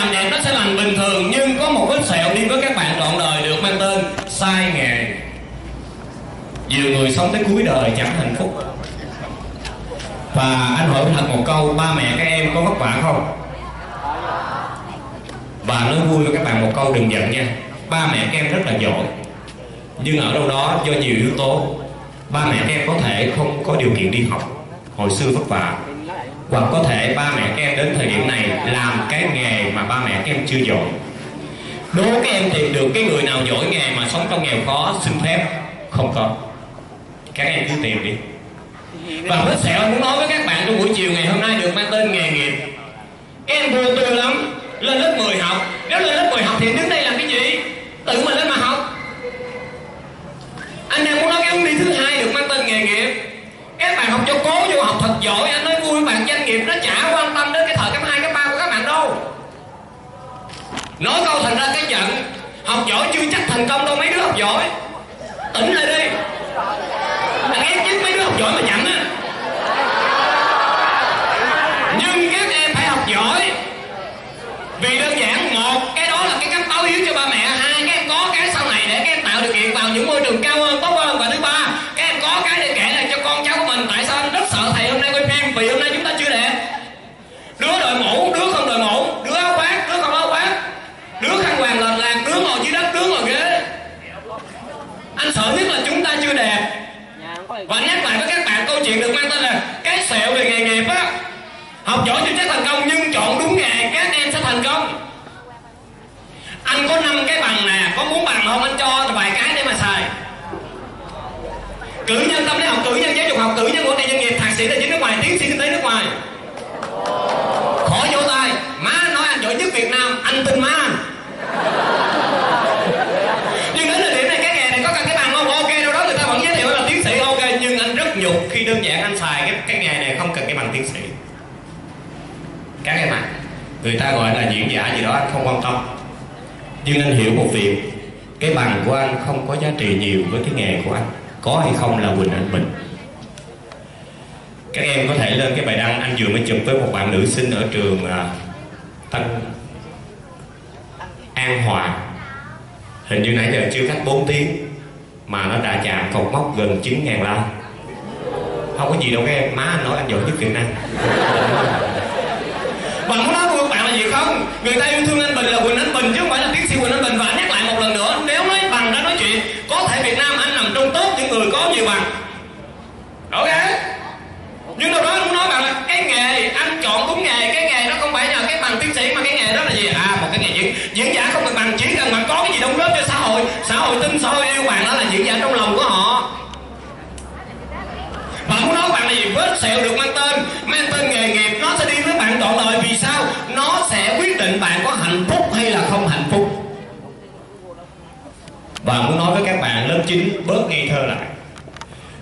làm đẹp nó sẽ lành bình thường, nhưng có một vết sẹo đi với các bạn trọn đời được mang tên sai nghề. Nhiều người sống tới cuối đời chẳng hạnh phúc. Và anh hỏi thật một câu, ba mẹ các em có vất vả không? Và nói vui với các bạn một câu, đừng giận nha, ba mẹ các em rất là giỏi, nhưng ở đâu đó do nhiều yếu tố, ba mẹ các em có thể không có điều kiện đi học hồi xưa vất vả, hoặc có thể ba mẹ các em đến thời điểm này làm cái nghề mà ba mẹ các em chưa giỏi. Đối với các em tìm được cái người nào giỏi nghề mà sống trong nghèo khó, xin phép không có. Các em cứ tìm đi. Và vết sẹo muốn nói với các bạn trong buổi chiều ngày hôm nay được mang tên nghề nghiệp. Các em vô tư lắm, lên lớp 10 học. Nếu lên lớp 10 học thì đứng đây làm cái gì? Tự mình lên mà học. Anh đang muốn nói cái hướng đi thứ hai được mang tên nghề nghiệp. Các bạn học cho cố vô, học thật giỏi, anh nói vui với bạn, doanh nghiệp nó chả quan tâm đến cái thời cấp 2, cấp 3 của các bạn đâu. Nói câu thành ra cái giận, học giỏi chưa chắc thành công đâu mấy đứa học giỏi. Tỉnh lại đi. Đàn em chứ mấy đứa học giỏi mà nhận á. Nhưng các em phải học giỏi. Vì đơn giản, một, cái đó là cái cách báo hiếu cho ba mẹ. Hai, các em có cái sau này để các em tạo điều kiện vào những môi trường cao hơn, tốt hơn. Và thứ ba, các em có cái để kể lại cho con cháu của mình. Tại sao anh rất sợ thầy hôm nay quay phim? Vì hôm nay chúng ta chưa đẹp. Đứa đội mũ, đứa không đội mũ. Đứa áo khoác, đứa không áo khoác. Đứa khăn hoàng lệch lạc, đứa ngồi dưới đất, đứa ngồi ghế. Anh sợ nhất là chúng ta chưa đẹp. Và nhắc lại với các bạn câu chuyện được mang tên là cái sẹo về nghề nghiệp á. Học giỏi chưa chắc thành công, nhưng chọn đúng nghề các em sẽ thành công. Anh có 5 cái bằng nè, có muốn bằng không? Anh cho vài cái để mà xài. Cử nhân tâm lý học, cử nhân giáo dục học, cử nhân quản trị doanh nghiệp, thạc sĩ tài chính nước ngoài, tiến sĩ kinh tế nước ngoài. Khỏi vỗ tay. Má nói anh giỏi nhất Việt Nam, anh tin má. Nhưng đến thời điểm này cái nghề này có cần cái bằng không? Ok, đâu đó người ta vẫn giới thiệu là tiến sĩ, ok. Nhưng anh rất nhục khi đơn giản anh xài cái nghề này không cần cái bằng tiến sĩ. Các em ạ, người ta gọi là diễn giả gì đó anh không quan tâm. Nhưng anh hiểu một việc, cái bằng của anh không có giá trị nhiều với cái nghề của anh. Có hay không là Quỳnh Anh Bình. Các em có thể lên cái bài đăng anh vừa mới chụp với một bạn nữ sinh ở trường An Hòa. Hình như nãy giờ chưa cách 4 tiếng mà nó đã chạm cột mốc gần 9.000 like. Không có gì đâu các em, má anh nói anh giỏi nhất Việt Nam. Bạn muốn nói với các bạn là gì không? Người ta yêu thương Anh Bình là Quỳnh Anh Bình chứ không phải là tiến sĩ Quỳnh Anh Bình. Và nhắc lại một lần nữa, nếu nói bằng đã nói chuyện, có thể Việt Nam anh nằm trong tốt những người có nhiều bằng. Ok. Nhưng đâu đó anh muốn nói bạn là cái nghề, anh chọn đúng nghề, cái nghề nó không phải nhờ cái bằng tiến sĩ mà cái nghề đó là gì? À, một cái nghề diễn giả không cần bằng, chỉ cần bạn có cái gì đóng góp cho xã hội tin, xã hội yêu bạn, đó là diễn giả trong lòng của họ. Bạn muốn nói bạn là gì? Vết sẹo được mang tên nghề nghiệp, nó sẽ đi với bạn trọn đời. Vì sao? Nó sẽ quyết định bạn có hạnh phúc hay là không hạnh phúc. Và muốn nói với các bạn lớp 9 bớt ngây thơ lại.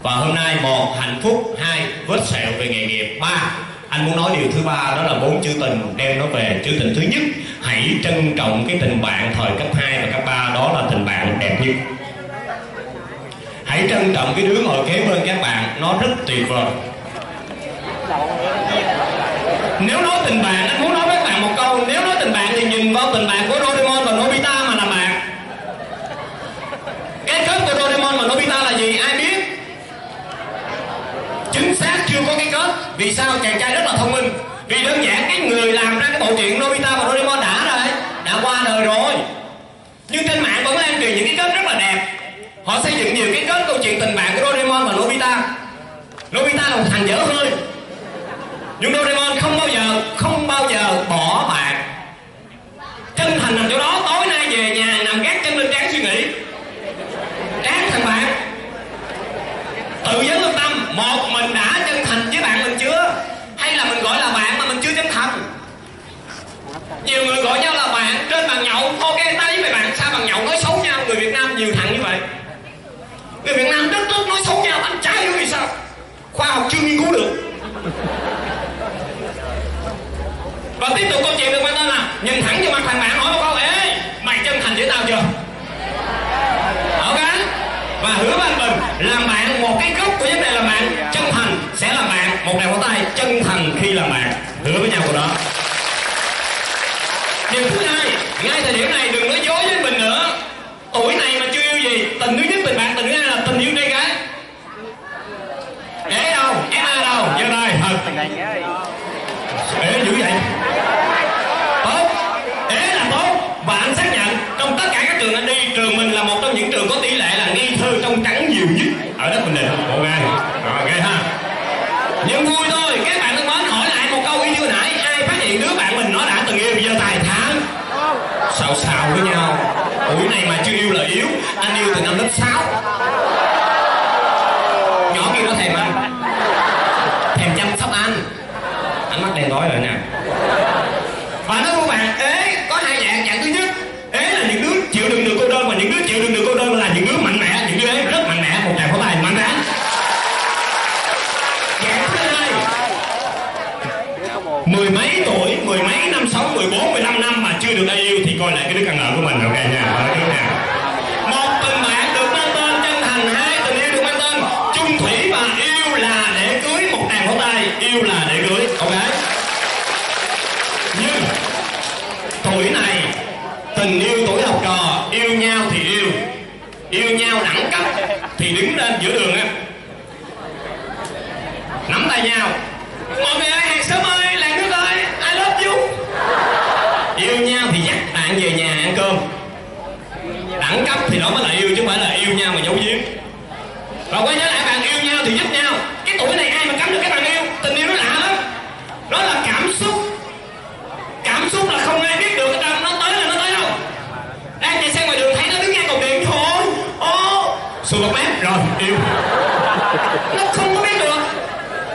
Và hôm nay, một, hạnh phúc, hai, vết sẹo về nghề nghiệp, ba, anh muốn nói điều thứ ba, đó là 4 chữ tình, đem nó về. Chữ tình thứ nhất, hãy trân trọng cái tình bạn thời cấp 2 và cấp 3, đó là tình bạn đẹp nhất. Hãy trân trọng cái đứa ngồi kế bên các bạn, nó rất tuyệt vời. Nếu nói tình bạn, anh muốn nói với các bạn một câu, nếu nói tình bạn thì nhìn vào tình bạn của Doraemon và Nobita mà làm bạn. Cái kết của Doraemon và Nobita là gì? Ai biết? Chính xác chưa có cái kết. Vì sao? Chàng trai rất là thông minh. Vì đơn giản cái người làm ra cái bộ truyện Nobita và Doraemon đã qua đời rồi. Nhưng trên mạng vẫn lan truyền những cái kết rất là đẹp. Họ xây dựng nhiều cái kết câu chuyện tình bạn của Doraemon và Nobita. Nobita là một thằng dở hơi. Nhưng Doraemon không bao giờ bỏ bạn. Chân thành nằm chỗ đó, tối nay về nhà nằm gác chân lên trán suy nghĩ. Trán thằng bạn. Tự vấn lương tâm, một mình đã chân thành với bạn mình chưa? Hay là mình gọi là bạn mà mình chưa chân thành? Nhiều người gọi nhau là bạn trên bàn nhậu, ok ta với mày bạn sao bàn nhậu nói xấu nhau, người Việt Nam nhiều thằng như vậy. Người Việt Nam rất tốt nói xấu nhau, anh trai hiểu vì sao? Khoa học chưa nghiên cứu được. Và tiếp tục câu chuyện được mang tên là nhìn thẳng vào mặt thằng bạn hỏi một câu, ê mày chân thành với tao chưa? Ok. Và hứa với Anh Bình, làm bạn một cái gốc của vấn đề là bạn chân thành sẽ là bạn, một đèo tay chân thành khi làm bạn, hứa với nhau của đó. Điều thứ hai, ngay thời điểm này đừng nói dối với mình nữa. Tuổi này mà chưa yêu gì, tình thứ nhất tình bạn, tình thứ hai là tình yêu trai gái. Để đâu? Em ai đâu? Giơ tay. Để dữ vậy. Tốt. Để là tốt. Và anh xác nhận trong tất cả các trường anh đi, trường mình là một trong những trường có tỷ lệ là nghi thư trong trắng nhiều nhất ở đất Bình Định. Ok. Ok ha. Nhưng vui thôi, các bạn thân mến, hỏi lại một câu y như hồi nãy, ai phát hiện đứa bạn mình nó đã từng yêu giơ tay thắng. Xào xào với nhau. Tuổi này mà chưa yêu là yếu. Anh yêu từ năm lớp 6. Nhỏ kia nó thèm anh, thèm chăm sóc anh. Ánh mắt đen tối rồi nè. Và nói các bạn, ế có hai dạng. Dạng thứ nhất, ế là những đứa chịu đựng được cô đơn, và những đứa chịu đựng được cô đơn là những đứa mạnh mẽ, những đứa ế rất mạnh mẽ, một dạng có tài mạnh mẽ. Dạng thứ hai, mười mấy tuổi, mười mấy năm sống, 14, 15 năm mà chưa được ai yêu thì coi lại cái đứa căn lợn của mình. Ok nha, ở đứa nào. Một tình bạn được mang tên chân thành, hai tình yêu được mang tên chung thủy, và yêu là để cưới, một đàn hổ tay, yêu là để cưới. Ok. Nhưng tuổi này tình yêu tuổi học trò, yêu nhau thì yêu nhau đẳng cấp thì đứng lên giữa đường á, nắm tay nhau. Mọi người ơi, hàng xóm ơi, làng nước ơi, I love you. Yêu nhau thì dắt bạn về nhà ăn cơm. Đẳng cấp thì đó mới là yêu, chứ không phải là yêu nhau mà giấu giếm. Và quay nhớ lại, bạn yêu nhau thì giúp nhau. Cái tuổi này ai mà cấm được các bạn yêu. Tình yêu nó lạ lắm. Đó là cảm xúc. Cảm xúc là không ai biết được ở đâu, nó tới là nó tới đâu. Đang chạy xe ngoài đường thấy nó đứng ngang cầu điện thôi. Ô, xùi bọc mép rồi, yêu. Nó không có biết được.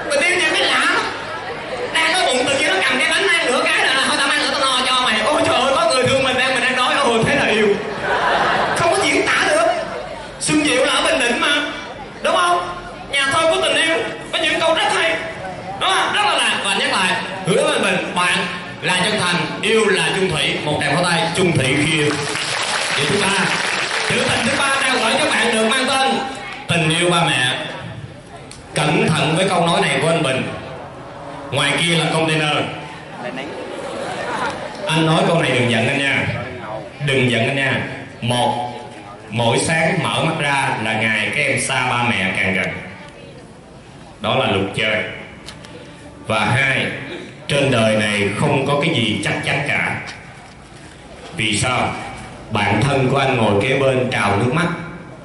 Mình yêu nhau mới lạ lắm. Đang có bụng từ kia nó cầm cái bánh ăn nửa cái là thôi tao ăn nữa tao no cho mày. Ôi trời ơi, có người thương mình đang đói, ôi thế là yêu. Không có diễn tả được. Xuân Diệu là ở Bình Định mà, đúng không? Nhà thơ của tình yêu có những câu rất hay, đúng không? Rất là lạ. Và nhắc lại, hứa với mình, bạn là chân thành, yêu là chung thủy, một đèn pháo tay chung thủy khi yêu. Điều thứ ba, chữ tình thứ ba đang gửi các bạn được mang tên tình yêu ba mẹ. Cẩn thận với câu nói này của anh Bình. Ngoài kia là container. Anh nói câu này đừng giận anh nha. Đừng giận anh nha. Một, mỗi sáng mở mắt ra là ngày các em xa ba mẹ càng gần. Đó là luật chơi. Và hai, trên đời này không có cái gì chắc chắn cả. Vì sao? Bạn thân của anh ngồi kế bên trào nước mắt.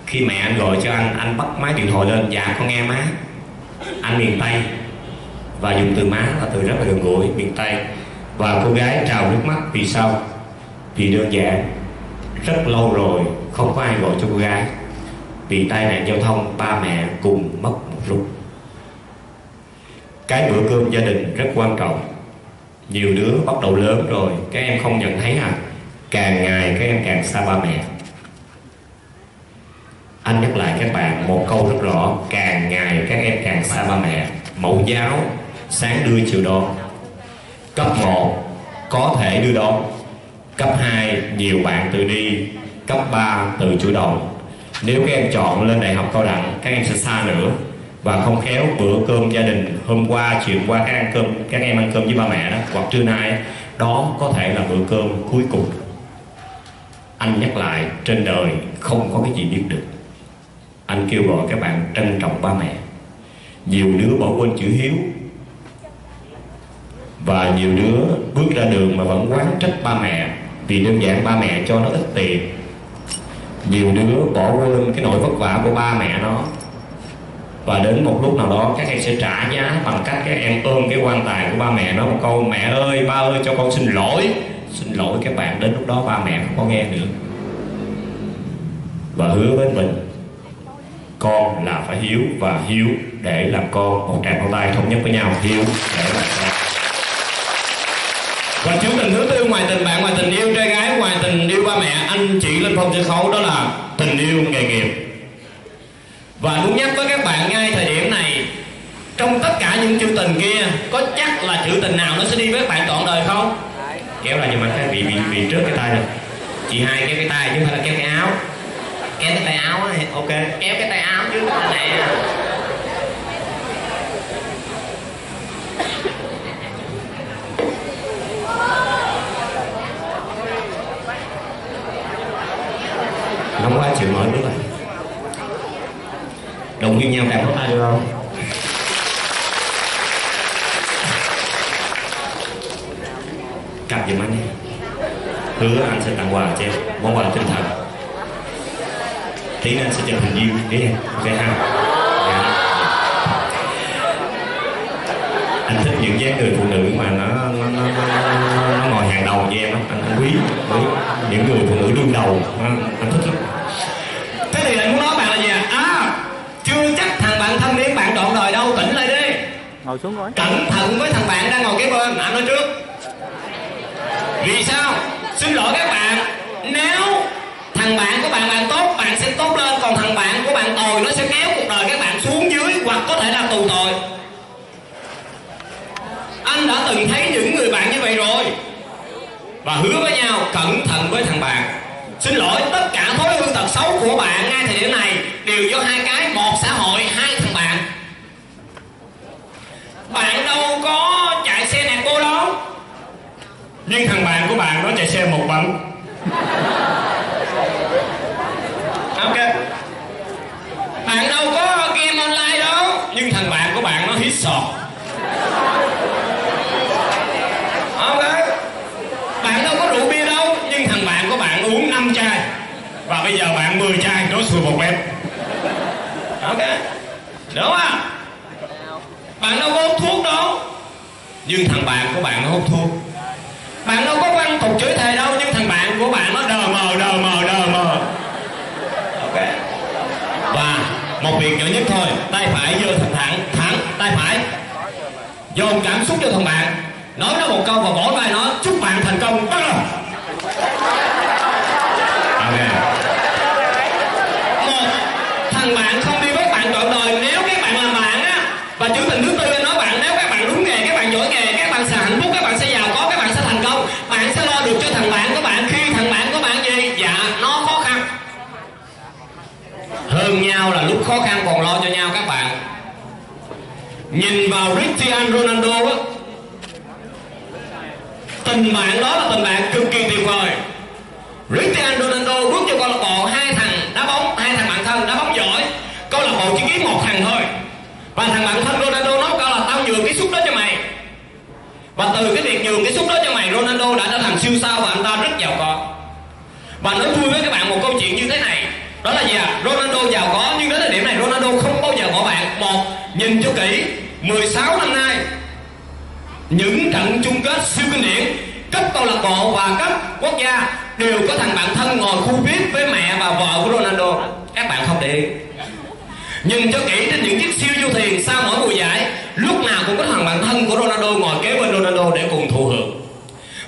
Khi mẹ anh gọi cho anh bắt máy điện thoại lên. Dạ con nghe má. Anh miền Tây. Và dùng từ má là từ rất là gần gũi, miền Tây. Và cô gái trào nước mắt vì sao? Vì đơn giản, rất lâu rồi không có ai gọi cho cô gái. Vì tai nạn giao thông, ba mẹ cùng mất một lúc. Cái bữa cơm gia đình rất quan trọng. Nhiều đứa bắt đầu lớn rồi, các em không nhận thấy à? Càng ngày các em càng xa ba mẹ. Anh nhắc lại các bạn một câu rất rõ, càng ngày các em càng xa ba mẹ. Mẫu giáo, sáng đưa chiều đón. Cấp 1, có thể đưa đón. Cấp 2, nhiều bạn tự đi. Cấp 3, tự chủ động. Nếu các em chọn lên đại học cao đẳng, các em sẽ xa nữa. Và không khéo bữa cơm gia đình hôm qua, chiều qua các em ăn cơm với ba mẹ đó, hoặc trưa nay, đó có thể là bữa cơm cuối cùng. Anh nhắc lại, trên đời không có cái gì biết được. Anh kêu gọi các bạn trân trọng ba mẹ. Nhiều đứa bỏ quên chữ hiếu. Và nhiều đứa bước ra đường mà vẫn oán trách ba mẹ, vì đơn giản ba mẹ cho nó ít tiền. Nhiều đứa bỏ quên cái nỗi vất vả của ba mẹ nó. Và đến một lúc nào đó các em sẽ trả giá bằng cách các em ôm cái quan tài của ba mẹ nói một câu: mẹ ơi, ba ơi, cho con xin lỗi. Xin lỗi các bạn, đến lúc đó ba mẹ không có nghe nữa. Và hứa với mình, con là phải hiếu, và hiếu để làm con. Một tràng pháo tay thống nhất với nhau, hiếu để làm con. Và chữ tình thứ tư, ngoài tình bạn, ngoài tình yêu trai gái, ngoài tình yêu ba mẹ, anh chị lên phong sân khấu, đó là tình yêu nghề nghiệp. Và muốn nhắc với các bạn ngay thời điểm này, trong tất cả những chữ tình kia, có chắc là chữ tình nào nó sẽ đi với các bạn trọn đời không? Kéo là nhưng mà phải bị trước cái tay này. Chị hai kéo cái tay chứ không phải là kéo cái áo. Kéo cái tay áo này, ok, kéo cái tay áo chứ cái này à. hôm nay được không? Cặp giùm anh đi. Hứa anh sẽ tặng quà cho em, món quà tinh thần. Tí nữa anh sẽ cho thành viên để em, ok ha? Anh thích những dáng người phụ nữ mà nó ngồi hàng đầu như em á, anh quý những người phụ nữ đương đầu, anh thích lắm. Thế thì lại muốn nói bạn là gì à? Chưa chắc thằng bạn thân đến bạn đoạn đời đâu, tỉnh lại đi. Ngồi xuống rồi. Cẩn thận với thằng bạn đang ngồi kế bên, anh nói trước. Vì sao? Xin lỗi các bạn, nếu thằng bạn của bạn tốt, bạn sẽ tốt lên, còn thằng bạn của bạn tồi nó sẽ kéo cuộc đời các bạn xuống dưới hoặc có thể là tù tồi. Anh đã từng thấy những người bạn như vậy rồi. Và hứa với nhau cẩn thận với thằng bạn. Xin lỗi, tất cả thói hư tật xấu của bạn ngay thời điểm này đều do hai cái, một xã hội, hai thằng bạn. Bạn đâu có chạy xe nạt cô đó, nhưng thằng bạn của bạn nó chạy xe một bánh. Ok. Bạn đâu có game online đó, nhưng thằng bạn của bạn nó hít sọt. Ok. Bạn đâu có rượu bia đâu, nhưng thằng bạn của bạn uống 5 chai. Và bây giờ bạn 10 chai, nó xui một em. Ok. Đúng không? Bạn đâu có hút thuốc đâu, nhưng thằng bạn của bạn nó hút thuốc. Bạn đâu có quăng tục chửi thề đâu, nhưng thằng bạn của bạn nó đờ mờ. Ok. Và một việc nhỏ nhất thôi, tay phải vô thẳng tay phải, dồn cảm xúc cho thằng bạn, nói nó một câu và bỏ vai nó, chúc bạn thành công, bắt đầu. Ok. Một, thằng bạn không đi với bạn trọn đời nếu các bạn làm bạn á. Và chữ tình thứ tư anh nói bạn, nếu các bạn đúng nghề, các bạn giỏi nghề, các bạn sẽ hạnh phúc, các bạn sẽ giàu có, các bạn sẽ thành công. Bạn sẽ lo được cho thằng bạn của bạn khi thằng bạn của bạn gì? Dạ, nó khó khăn. Hơn nhau là lúc khó khăn còn lo cho nhau các bạn. Nhìn vào Cristiano Ronaldo á, tình bạn đó là tình bạn cực kỳ tuyệt vời. Cristiano Ronaldo bước cho câu lạc bộ hai thằng đá bóng, hai thằng bạn thân đá bóng giỏi. Câu lạc bộ chỉ kiếm một thằng thôi. Và thằng bạn thân Ronaldo nói câu là tao nhường cái xúc đó cho mày. Và từ cái việc nhường cái xúc đó cho mày, Ronaldo đã trở thành siêu sao và anh ta rất giàu có. Và nói vui với các bạn một câu chuyện như thế này, đó là gì à? Ronaldo giàu có nhưng đến thời điểm này Ronaldo không bao giờ bỏ bạn. Một, nhìn cho kỹ, 16 năm nay những trận chung kết siêu kinh điển cấp câu lạc bộ và cấp quốc gia đều có thằng bạn thân ngồi khu VIP với mẹ và vợ của Ronaldo. Các bạn không để ý, nhìn cho kỹ, trên những chiếc siêu du thuyền sau mỗi mùa giải lúc nào cũng có thằng bạn thân của Ronaldo ngồi kế bên Ronaldo để cùng thụ hưởng.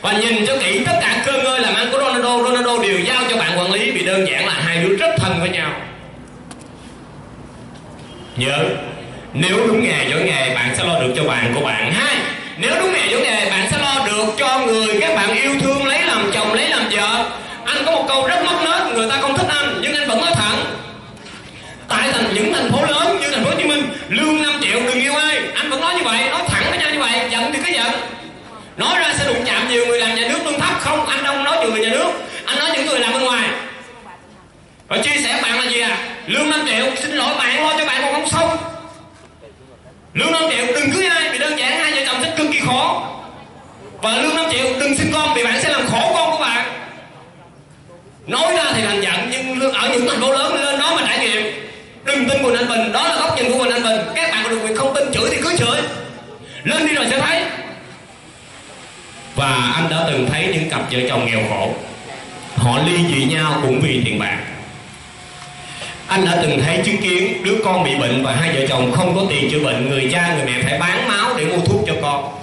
Và nhìn cho kỹ, tất cả cơ ngơi làm ăn của Ronaldo đều giao cho bạn quản lý, vì đơn giản là hai đứa rất thân với nhau. Nhớ, nếu đúng nghề giỏi nghề bạn sẽ lo được cho bạn của bạn. Hai, nếu đúng nghề giỏi nghề bạn sẽ lo được cho người các bạn yêu thương, lấy làm chồng, lấy làm vợ. Anh có một câu rất mắc nết, người ta không thích anh nhưng anh vẫn nói thẳng. Tại những thành phố lớn như thành phố Hồ Chí Minh, lương 5 triệu đừng yêu ai, anh vẫn nói như vậy, nói thẳng với nhau như vậy, giận thì cứ giận. Nói ra sẽ đụng chạm nhiều người làm nhà nước lương thấp, không, anh không nói chuyện người nhà nước, anh nói những người làm bên ngoài. Và chia sẻ bạn là gì à? Lương 5 triệu, xin lỗi bạn lo cho bạn còn không xong. Lương 5 triệu đừng cưới ai, vì đơn giản hai vợ chồng sẽ cực kỳ khó. Và lương 5 triệu đừng sinh con, vì bạn sẽ làm khổ con của bạn. Nói ra thì thành giận, nhưng ở những thành phố lớn lên đó mà trải nghiệm. Đừng tin Quỳnh Anh Bình, đó là góc nhìn của Quỳnh Anh Bình. Các bạn có được quyền không tin, chửi thì cứ chửi, lên đi rồi sẽ thấy. Và anh đã từng thấy những cặp vợ chồng nghèo khổ, họ ly dị nhau cũng vì tiền bạc. Anh đã từng thấy, chứng kiến đứa con bị bệnh và hai vợ chồng không có tiền chữa bệnh, người cha người mẹ phải bán máu để mua thuốc cho con.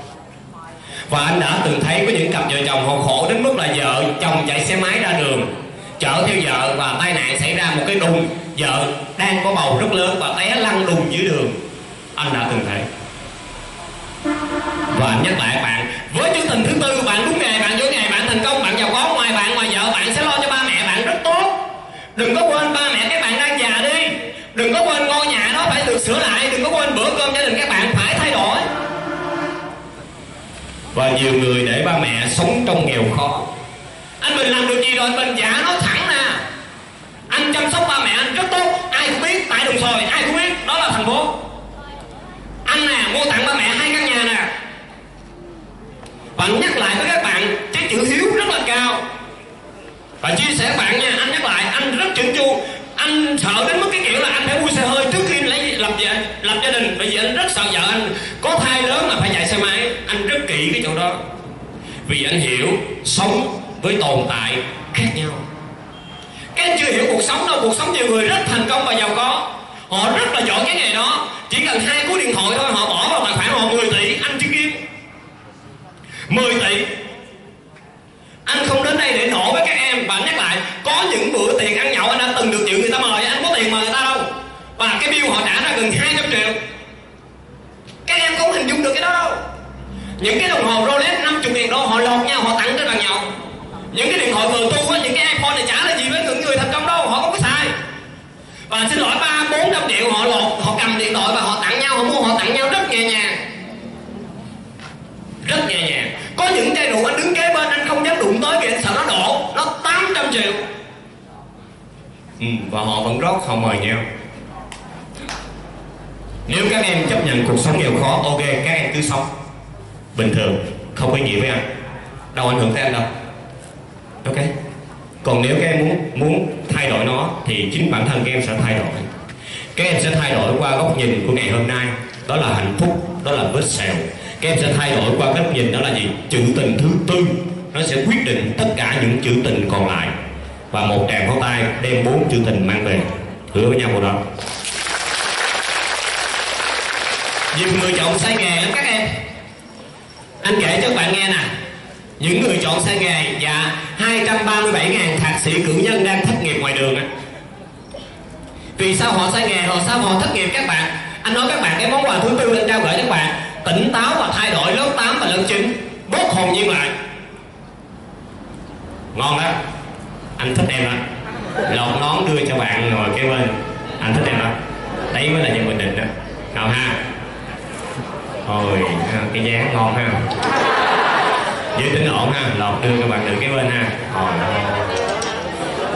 Và anh đã từng thấy có những cặp vợ chồng họ khổ đến mức là vợ chồng chạy xe máy ra đường chở theo vợ và tai nạn xảy ra một cái đùng, vợ đang có bầu rất lớn và té lăn đùng dưới đường. Anh đã từng thấy. Và anh nhắc lại bạn, với chương trình thứ tư, bạn đúng nghề, bạn giỏi nghề, bạn thành công, bạn giàu có, ngoài bạn ngoài vợ bạn sẽ lo cho ba mẹ bạn rất tốt. Đừng có quên ba mẹ các bạn đang già đi, đừng có quên ngôi nhà đó phải được sửa lại, đừng có quên bữa cơm gia đình các bạn phải thay đổi. Và nhiều người để ba mẹ sống trong nghèo khó. Anh Bình làm được gì rồi? Bình giả nói thẳng nè, anh chăm sóc ba mẹ anh rất tốt, ai cũng biết, tại đồng xoài ai cũng biết. đó là thành phố. Anh nè mua tặng ba mẹ 2 căn nhà nè. Và nhắc lại với các bạn, cái chữ hiếu rất là cao. Và chia sẻ bạn nha, anh nhắc lại, anh rất chỉnh chu. Anh sợ đến mức cái kiểu là anh phải mua xe hơi trước khi lập gia đình. Bởi vì anh rất sợ vợ anh có thai lớn mà phải chạy xe máy. Anh rất kỹ cái chỗ đó. Vì anh hiểu sống với tồn tại khác nhau. Các anh chưa hiểu cuộc sống đâu. Cuộc sống nhiều người rất thành công và giàu có, họ rất là giỏi cái nghề đó. Chỉ cần 2 cú điện thoại thôi, họ bỏ vào tài khoản họ 10 tỷ. Anh chứng kiến 10 tỷ. Anh không đến đây để nổ với các em. Và nhắc lại, có những bữa tiệc ăn nhậu anh đã từng được chịu người ta mời, anh có tiền mời người ta đâu. Và cái bill họ trả ra gần 200 triệu. Các em không hình dung được cái đó đâu. Những cái đồng hồ Rolex 50.000 đô họ lột nhau, họ tặng trên bàn nhậu. Những cái điện thoại vừa tu á, những cái iPhone này trả là gì với những người thành công đâu, họ không có xài. Và xin lỗi 300-400 triệu họ lột, họ cầm điện thoại và họ tặng nhau, họ mua họ tặng nhau rất nhẹ nhàng. Rất nhẹ nhàng. Có những chai rượu anh đứng kế bên anh không dám đụng tới vì anh sợ nó đổ, nó 800 triệu. Và họ vẫn rót, họ mời nhau. Nếu các em chấp nhận cuộc sống nghèo khó, ok, các em cứ sống bình thường, không có gì với anh, đâu ảnh hưởng tới anh đâu. Ok. Còn nếu các em muốn thay đổi nó thì chính bản thân các em sẽ thay đổi. Các em sẽ thay đổi qua góc nhìn của ngày hôm nay, đó là hạnh phúc, đó là vết sẹo. Các em sẽ thay đổi qua góc nhìn đó là gì? Chữ tình thứ tư. Nó sẽ quyết định tất cả những chữ tình còn lại. Và một tràng pháo tay đem 4 chữ tình mang về. Hứa với nhau một đó. Vì người chọn sai nghề lắm các em. Anh kể cho các bạn nghe nè. Những người chọn sai nghề và 237.000 thạc sĩ cử nhân đang thất nghiệp ngoài đường. Vì sao họ sai nghề, họ sao họ thất nghiệp các bạn? Anh nói các bạn, cái món quà thứ tư anh trao gửi các bạn: tỉnh táo và thay đổi lớp 8 và lớp 9, bớt hồn nhiên lại. Ngon lắm. Anh thích em lắm. Lọt nón đưa cho bạn ngồi kế bên. Anh thích em lắm. Đấy mới là nhân bình định đó. Ngon ha. Ôi, cái dáng ngon ha. Giữ tính ổn ha, lọt đưa các bạn nữ cái bên ha. Ôi,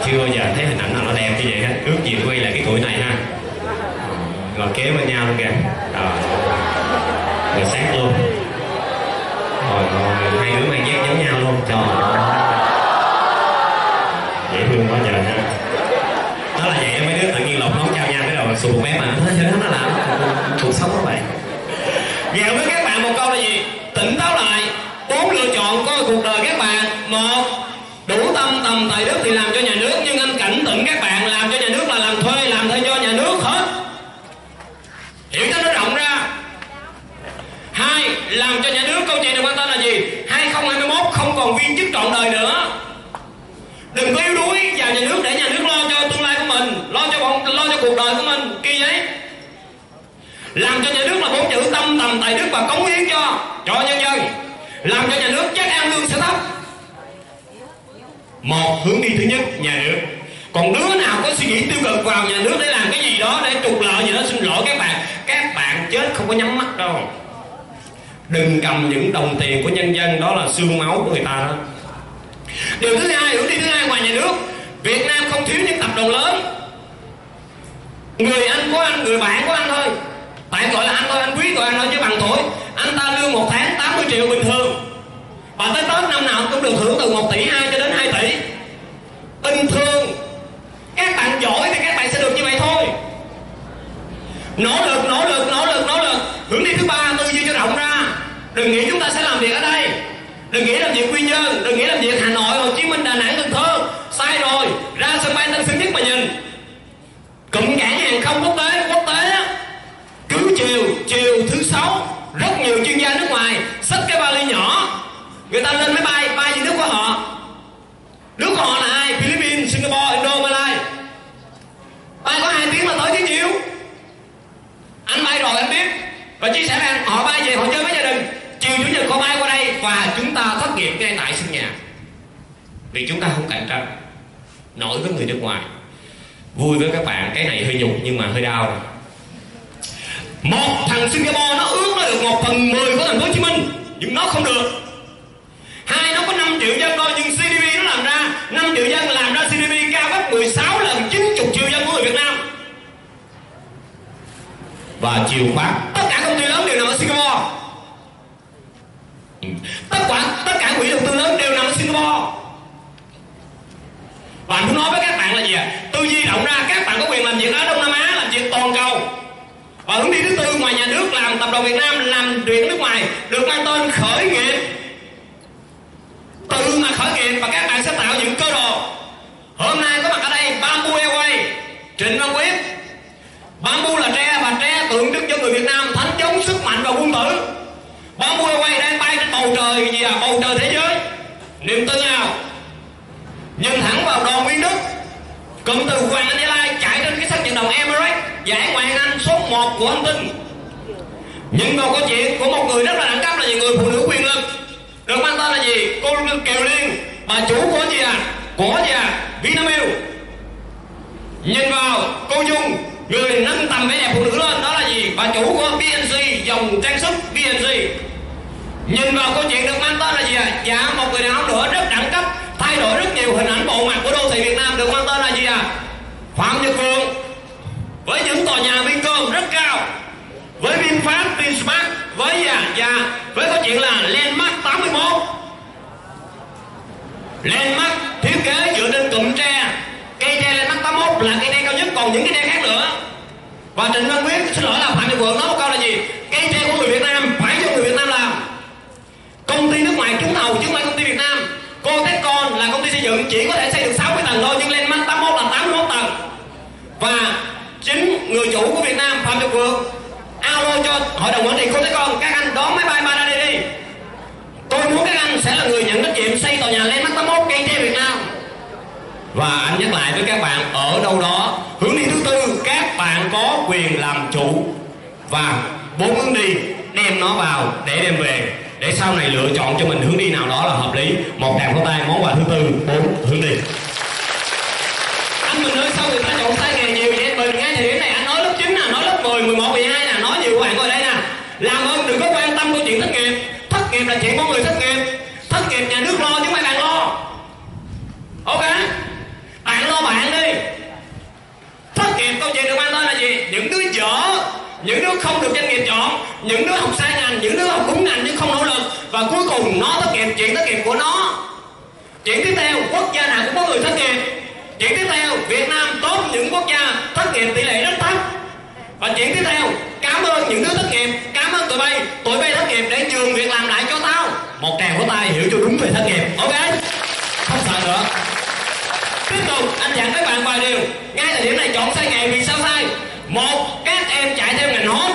chưa bao giờ thấy hình ảnh nào nó đẹp như vậy hết. Ước gì quay lại cái tuổi này ha. Ngồi kế bên nhau luôn kìa. Rồi sát luôn. Rồi, hai đứa mang dép giống nhau luôn. Trời ơi, dễ thương quá trời ha. Đó là vậy, mấy đứa tự nhiên lột nón trao nhau cái đầu là sụp mép mà nó làm cuộc sống đó vậy. Gẹo với các bạn một câu là gì? Tỉnh táo lại. 4 lựa chọn coi cuộc đời các bạn. 1. Đủ tâm tầm tài đức thì làm cho nhà nước. Nhưng anh cảnh tỉnh các bạn, làm cho nhà nước là làm thuê, làm thuê cho nhà nước hết. Hiểu cho nó rộng ra. 2. Làm cho nhà nước. Câu chuyện được mang tên là gì? 2021 không còn viên chức trọn đời nữa. Đừng có yếu đuối vào nhà nước để nhà nước lo cho tương lai của mình, lo cho cuộc đời của mình. Kỳ vậy. Làm cho nhà nước là 4 chữ: tâm tầm tài đức và cống hiến cho nhân dân. Làm cho nhà nước chắc ăn lương sẽ thấp. Một hướng đi thứ nhất, nhà nước. Còn đứa nào có suy nghĩ tiêu cực vào nhà nước để làm cái gì đó, để trục lợi gì đó, xin lỗi các bạn, các bạn chết không có nhắm mắt đâu. Đừng cầm những đồng tiền của nhân dân, đó là xương máu của người ta đó. Điều thứ hai, hướng đi thứ hai ngoài nhà nước, Việt Nam không thiếu những tập đoàn lớn. Người anh của anh, người bạn của anh thôi. Tại gọi là anh thôi, anh quý tụi anh thôi chứ bằng tuổi. Anh ta lương 1 tháng 80 triệu bình thường. Và tới Tết năm nào cũng được hưởng từ 1 tỷ 2 cho đến 2 tỷ. Bình thường. Các bạn giỏi thì các bạn sẽ được như vậy thôi. Nỗ lực. Hướng đi thứ ba, tư duy cho rộng ra. Đừng nghĩ chúng ta sẽ làm việc ở đây. Đừng nghĩ làm việc Quy Nhơn, đừng nghĩ làm việc Hà Nội, Hồ Chí Minh, Đà Nẵng, Cần Thơ. Sai rồi, ra sân bay Tân Sơn Nhất mà nhìn. Cụm cảng hàng không quốc tế á. Cứ chiều thứ Sáu, rất nhiều chuyên gia nước ngoài xách cái vali nhỏ, người ta lên máy bay, bay về nước của họ. Nước của họ là ai? Philippines, Singapore, Indo, Malaysia. Bay có 2 tiếng là tới tiếng nhiều. Anh bay rồi anh biết. Và chia sẻ với anh, họ bay về họ chơi với gia đình. Chiều Chủ nhật họ bay qua đây và chúng ta thất nghiệp ngay tại sân nhà. Vì chúng ta không cạnh tranh nổi với người nước ngoài. Vui với các bạn, cái này hơi nhục nhưng mà hơi đau rồi. Một thằng Singapore nó ước nó được 1/10 của thành phố Hồ Chí Minh, nhưng nó không được. Hai, nó có 5 triệu dân thôi nhưng GDP nó làm ra 5 triệu dân làm ra GDP cao gấp 16 lần 90 triệu dân của người Việt Nam. và chìa khóa tất cả công ty lớn đều nằm ở Singapore. Tất cả quỹ đầu tư lớn đều nằm ở Singapore. Và anh muốn nói với các bạn là gì ạ? Tư duy động ra, các bạn có quyền làm việc ở Đông Nam Á, làm việc toàn cầu. Và hướng đi thứ tư ngoài nhà nước làm tập đoàn Việt Nam, làm việc nước ngoài, được mang tên khởi nghiệp. Tự mà khởi nghiệp và các bạn sẽ tạo những cơ đồ. Hôm nay có mặt ở đây Bamboo Airways, Trịnh Văn Quyết. Bamboo là tre và tre tượng trưng cho người Việt Nam, thánh chống sức mạnh và quân tử. Bamboo Airways đang bay trên bầu trời gì à? Bầu trời thế giới. Niềm tự hào. Nhìn thẳng vào đồn Nguyên Đức, cụm từ Hoàng Anh Gia Lai chạy trên cái sân vận động Emirates, giải Ngoại hạng Anh số 1 của Anh Tinh. Nhưng một câu chuyện của một người rất là đẳng cấp là những người phụ nữ quyền lực, được mang tên là gì? Cô Lương Kèo Liên, bà chủ của gì à? Của gì à? Vinamilk. Nhìn vào cô Dung, người nâng tầm vẻ đẹp phụ nữ lên, đó là gì? Bà chủ của BNC, dòng trang sức BNC. Nhìn vào câu chuyện được mang tên là gì à? Dạ, một người đàn ông nữa rất đẳng cấp, thay đổi rất nhiều hình ảnh bộ mặt của đô thị Việt Nam, được mang tên là gì à? Phạm Nhật Vượng, với những tòa nhà Vincom rất cao, với VinFast, VinSmart, với với câu chuyện là Landmark 81. Landmark thiết kế dựa trên cụm tre, cây tre Landmark 81 là cây tre cao nhất, còn những cái tre khác nữa. Và Trịnh Văn Quyết, xin lỗi là Phạm Nhật Vượng, nói một câu là gì? Cây tre của người Việt Nam phải cho người Việt Nam làm. Công ty nước ngoài trúng thầu chứ không phải công ty Việt Nam. Coteccons là công ty xây dựng chỉ có thể xây được 60 tầng thôi, nhưng Landmark 81 là 81 tầng. Và chính người chủ của Việt Nam Phạm Nhật Vượng alo cho hội đồng quản trị Coteccons: các anh đón máy bay Manada đi, tôi muốn các anh sẽ là người nhận trách nhiệm xây tòa nhà Landmark 81 cây tre Việt Nam. Và anh nhắc lại với các bạn, ở đâu đó hướng đi thứ tư các bạn có quyền làm chủ, và 4 hướng đi đem nó vào để đem về, để sau này lựa chọn cho mình hướng đi nào đó là hợp lý. Một đàn có tay, món quà thứ tư, 4 hướng đi. Anh Bình ơi, sao người ta chọn tay nghề nhiều vậy? Bình ngay thời điểm này anh nói lớp 9 nè, nói lớp 10, 11, 12 nè, nói nhiều bạn ngồi đây nè. Làm ơn đừng có quan tâm câu chuyện thất nghiệp. Thất nghiệp là chuyện của người thất nghiệp nhà nước lo chứ không phải bạn lo. Ok, bạn lo bạn đi. Thất nghiệp câu chuyện được mang tên là gì? Những đứa dở, những đứa không được doanh nghiệp chọn, những đứa học sai ngành, những đứa học đúng ngành nhưng không nỗ lực, và cuối cùng nó thất nghiệp. Chuyện thất nghiệp của nó. Chuyện tiếp theo, quốc gia nào cũng có người thất nghiệp. Chuyện tiếp theo, Việt Nam tốt những quốc gia thất nghiệp tỷ lệ rất thấp. Và chuyện tiếp theo, cảm ơn những đứa thất nghiệp, cảm ơn tụi bay thất nghiệp để trường việc làm lại cho tao. Một tràng của tay hiểu cho đúng về thất nghiệp. Ok, không sợ nữa. Tiếp tục anh dặn các bạn vài điều ngay thời điểm này. Chọn sai nghề vì sao sai? Một, các em chạy theo ngành hot.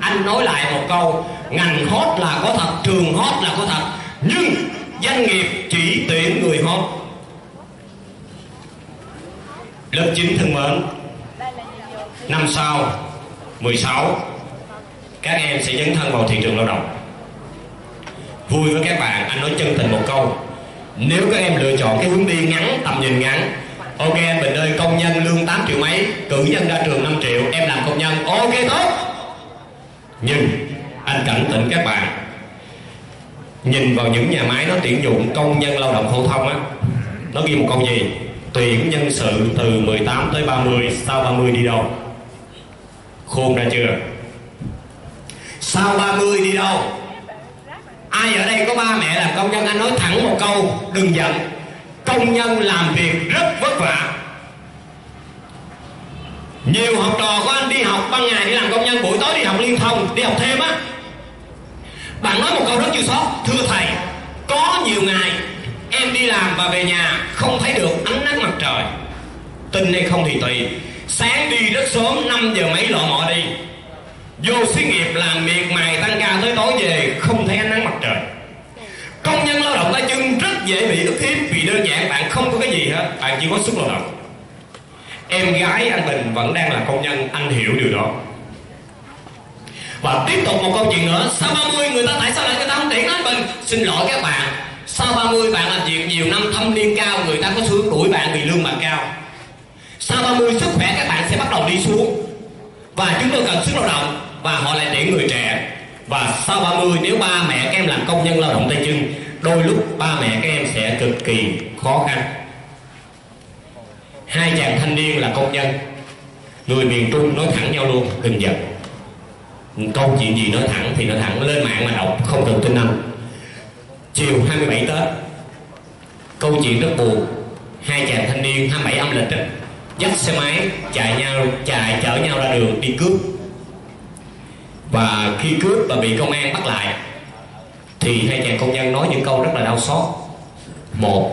Anh nói lại một câu, ngành hot là có thật, trường hot là có thật, nhưng doanh nghiệp chỉ tuyển người hot. Lớp 9 thân mến, năm sau 16 các em sẽ dấn thân vào thị trường lao động. Vui với các bạn, anh nói chân thành một câu, nếu các em lựa chọn cái hướng đi ngắn, tầm nhìn ngắn. Ok anh Bình ơi, công nhân lương 8 triệu mấy, cử nhân ra trường 5 triệu, em làm công nhân, ok tốt. Nhưng anh cảnh tỉnh các bạn, nhìn vào những nhà máy nó tuyển dụng công nhân lao động phổ thông á, nó ghi một câu gì? Tuyển nhân sự từ 18 tới 30, sau 30 đi đâu? Khôn ra chưa? Sau 30 đi đâu? Ai ở đây có ba mẹ làm công nhân? Anh nói thẳng một câu, đừng giận. Công nhân làm việc rất vất vả. Nhiều học trò của anh đi học ban ngày đi làm công nhân, buổi tối đi học liên thông, đi học thêm á. Bạn nói một câu rất chua xót: thưa thầy, có nhiều ngày em đi làm và về nhà không thấy được ánh nắng mặt trời. Tin hay không thì tùy. Sáng đi rất sớm, 5 giờ mấy lọ mọ đi, vô xí nghiệp làm miệt mài tăng ca tới tối về không thấy ánh nắng mặt trời. Công nhân lao động tay chân rất dễ bị ức hiếp, vì đơn giản bạn không có cái gì hết, bạn chỉ có sức lao động. Em gái anh Bình vẫn đang là công nhân, anh hiểu điều đó. Và tiếp tục một câu chuyện nữa, sau 30 người ta tại sao lại người ta không tuyển anh Bình? Xin lỗi các bạn, sau 30 bạn làm việc nhiều năm, thâm niên cao, người ta có xu hướng đuổi bạn vì lương bạn cao. Sau 30 sức khỏe các bạn sẽ bắt đầu đi xuống, và chúng tôi cần sức lao động, và họ lại tuyển người trẻ. Và sau 30 nếu ba mẹ các em làm công nhân lao động tay chân, đôi lúc ba mẹ các em sẽ cực kỳ khó khăn. Hai chàng thanh niên là công nhân, Người miền Trung nói thẳng nhau luôn, hình vật. Câu chuyện gì nói thẳng thì nói thẳng, lên mạng mà đọc không cần tin anh. Chiều 27 Tết, câu chuyện rất buồn. Hai chàng thanh niên 27 âm lịch dắt xe máy chạy chở nhau ra đường đi cướp. Và khi cướp và bị công an bắt lại thì hai chàng công nhân nói những câu rất là đau xót. Một,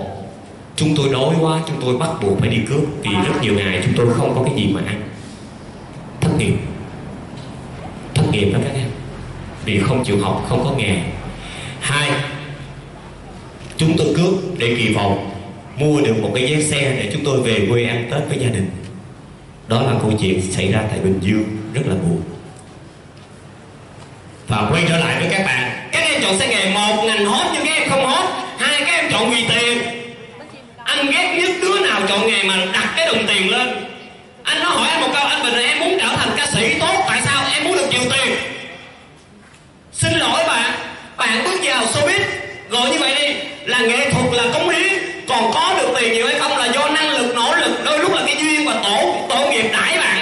chúng tôi đói quá, chúng tôi bắt buộc phải đi cướp vì rất nhiều ngày chúng tôi không có cái gì mà ăn. Thất nghiệp. Thất nghiệp đó các em, vì không chịu học, không có nghề. Hai, chúng tôi cướp để kỳ vọng mua được một cái vé xe để chúng tôi về quê ăn Tết với gia đình. Đó là câu chuyện xảy ra tại Bình Dương, rất là buồn. Và quay trở lại với các bạn, các em chọn sẽ nghề. Một, ngành hot nhưng các em không hot. Hai, các em chọn vì tiền. Anh ghét nhất đứa nào chọn nghề mà đặt cái đồng tiền lên. Anh nó hỏi anh một câu: anh Bình này, em muốn trở thành ca sĩ tốt, tại sao? Em muốn được nhiều tiền. Xin lỗi bạn, bạn bước vào showbiz gọi như vậy đi là nghệ thuật, là cống hiến. Còn có được tiền nhiều hay không là do năng lực, nỗ lực, đôi lúc là cái duyên và tổ nghiệp đãi bạn.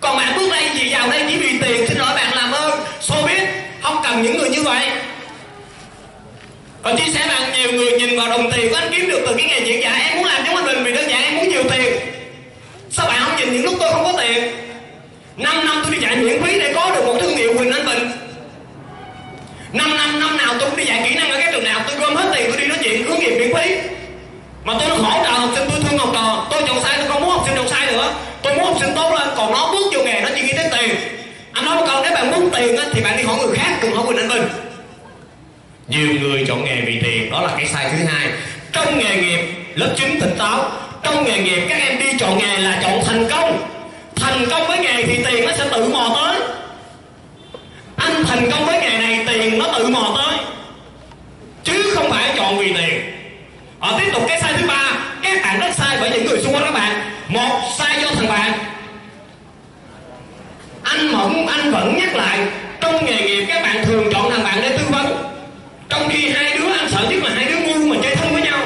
Còn bạn bước đây gì vào đây chỉ vì tiền, xin lỗi bạn, làm ơn. Showbiz không cần những người như vậy. Còn chia sẻ bạn, nhiều người nhìn vào đồng tiền của anh kiếm được từ cái nghề diễn giả. Em muốn làm giống anh Bình vì đơn giản em muốn nhiều tiền. Sao bạn không nhìn những lúc tôi không có tiền? 5 năm tôi đi dạy miễn phí để có được một thương hiệu Quỳnh Anh Bình. 5 năm nào tôi cũng đi dạy kỹ năng ở các trường nào. Tôi gom hết tiền tôi đi nói chuyện hướng nghiệp miễn phí. Mà tôi hỗ trợ học sinh, tôi thương học trò. Tôi chọn sai, tôi không muốn học sinh chọn sai nữa. Tôi muốn học sinh tốt lên, còn nó bước vô nghề nó chỉ nghĩ tới tiền. Anh nói một câu, nếu bạn muốn tiền thì bạn đi hỏi người khác, đừng hỏi Quỳnh Anh Bình. Nhiều người chọn nghề vì tiền, đó là cái sai thứ hai. Trong nghề nghiệp, lớp 9 tỉnh táo. Trong nghề nghiệp các em đi chọn nghề là chọn thành công. Thành công với nghề thì tiền nó sẽ tự mò tới. Anh thành công với nghề này, tiền nó tự mò tới, chứ không phải chọn vì tiền. Tiếp tục cái sai thứ ba, các bạn rất sai bởi những người xung quanh các bạn. Một, sai do thằng bạn. Anh vẫn nhắc lại, trong nghề nghiệp các bạn thường chọn thằng bạn để tư vấn. Trong khi hai đứa, anh sợ nhất là hai đứa ngu mà chơi thân với nhau.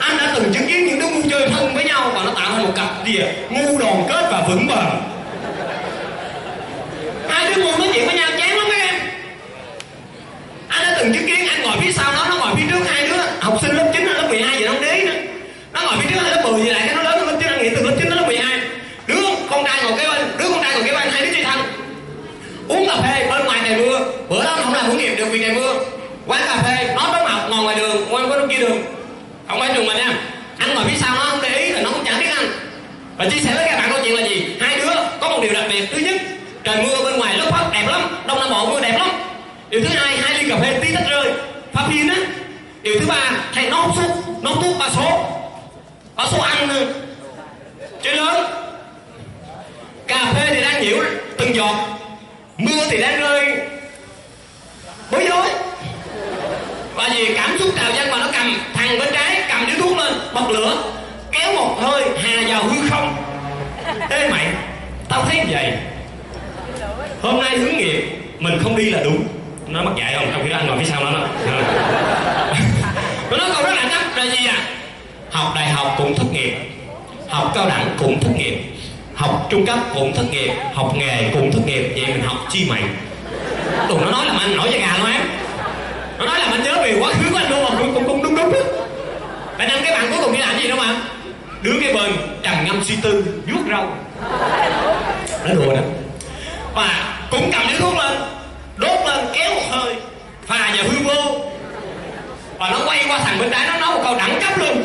Anh đã từng chứng kiến những đứa ngu chơi thân với nhau và nó tạo ra một cặp gì ngu đoàn kết và vững bền. Hai đứa ngu nói chuyện với nhau chán lắm các em. Anh đã từng chứng kiến, anh ngồi phía sau nó ngồi phía trước. Hai đứa học sinh lớp 9 lớp 12 vậy nó không để ý nữa. Nó ngồi phía trước hay lớp 10 gì lại, cái nó lớn hơn lớp 9, nó nghĩ từ lớp 9 tới lớp 12. Đứa con trai ngồi kế bên, đứa con trai ngồi kế bên, hai đứa chơi thân. Uống cà phê bên ngoài này mưa, bữa đó không làm hướng nghiệp được vì ngày mưa. Quán cà phê nó bấm mặt ngồi ngoài đường, quên có đúng kia đường, không phải trường mình nha. Anh ngồi phía sau nó không để ý, rồi nó cũng chẳng biết anh. Và chia sẻ với các bạn câu chuyện là gì? Hai đứa có một điều đặc biệt. Thứ nhất, trời mưa bên ngoài lớp Pháp đẹp lắm, Đông Nam Bộ mưa đẹp lắm. Điều thứ hai, hai ly cà phê tí tách rơi, Pháp Hiên á. Điều thứ ba, thầy nó hút thuốc, nó hút ba số ăn nữa, chơi lớn. Cà phê thì đang nhiễu từng giọt, mưa thì đang rơi bối rối. Và vì cảm xúc trào dâng mà nó cầm, thằng bên trái cầm điếu thuốc lên bật lửa, kéo một hơi hà vào hư không. Ê mày, tao thấy vậy. Hôm nay hướng nghiệp mình không đi là đúng. Nó mắc dạy không? Trong khi đó anh ngồi phía sau nó đó. Nó nói câu rất là thấp là gì à? Học đại học cũng thất nghiệp, học cao đẳng cũng thất nghiệp, học trung cấp cũng thất nghiệp, học nghề cũng thất nghiệp, vậy mình học chi mày? Tụi nó nói làm anh nổi da gà luôn á. Nó nói làm anh nhớ về quá khứ của anh luôn mà cũng đúng. Bạn ăn cái bạn cuối cùng đi làm gì đâu mà? Đứa cái bên trầm ngâm suy tư, vuốt râu. Nó đùa đó. Và cũng cầm cái thuốc lên, đốt lên, kéo một hơi, phà vào hư vô. Và nó quay qua thằng bên trái, nó nói một câu đẳng cấp luôn: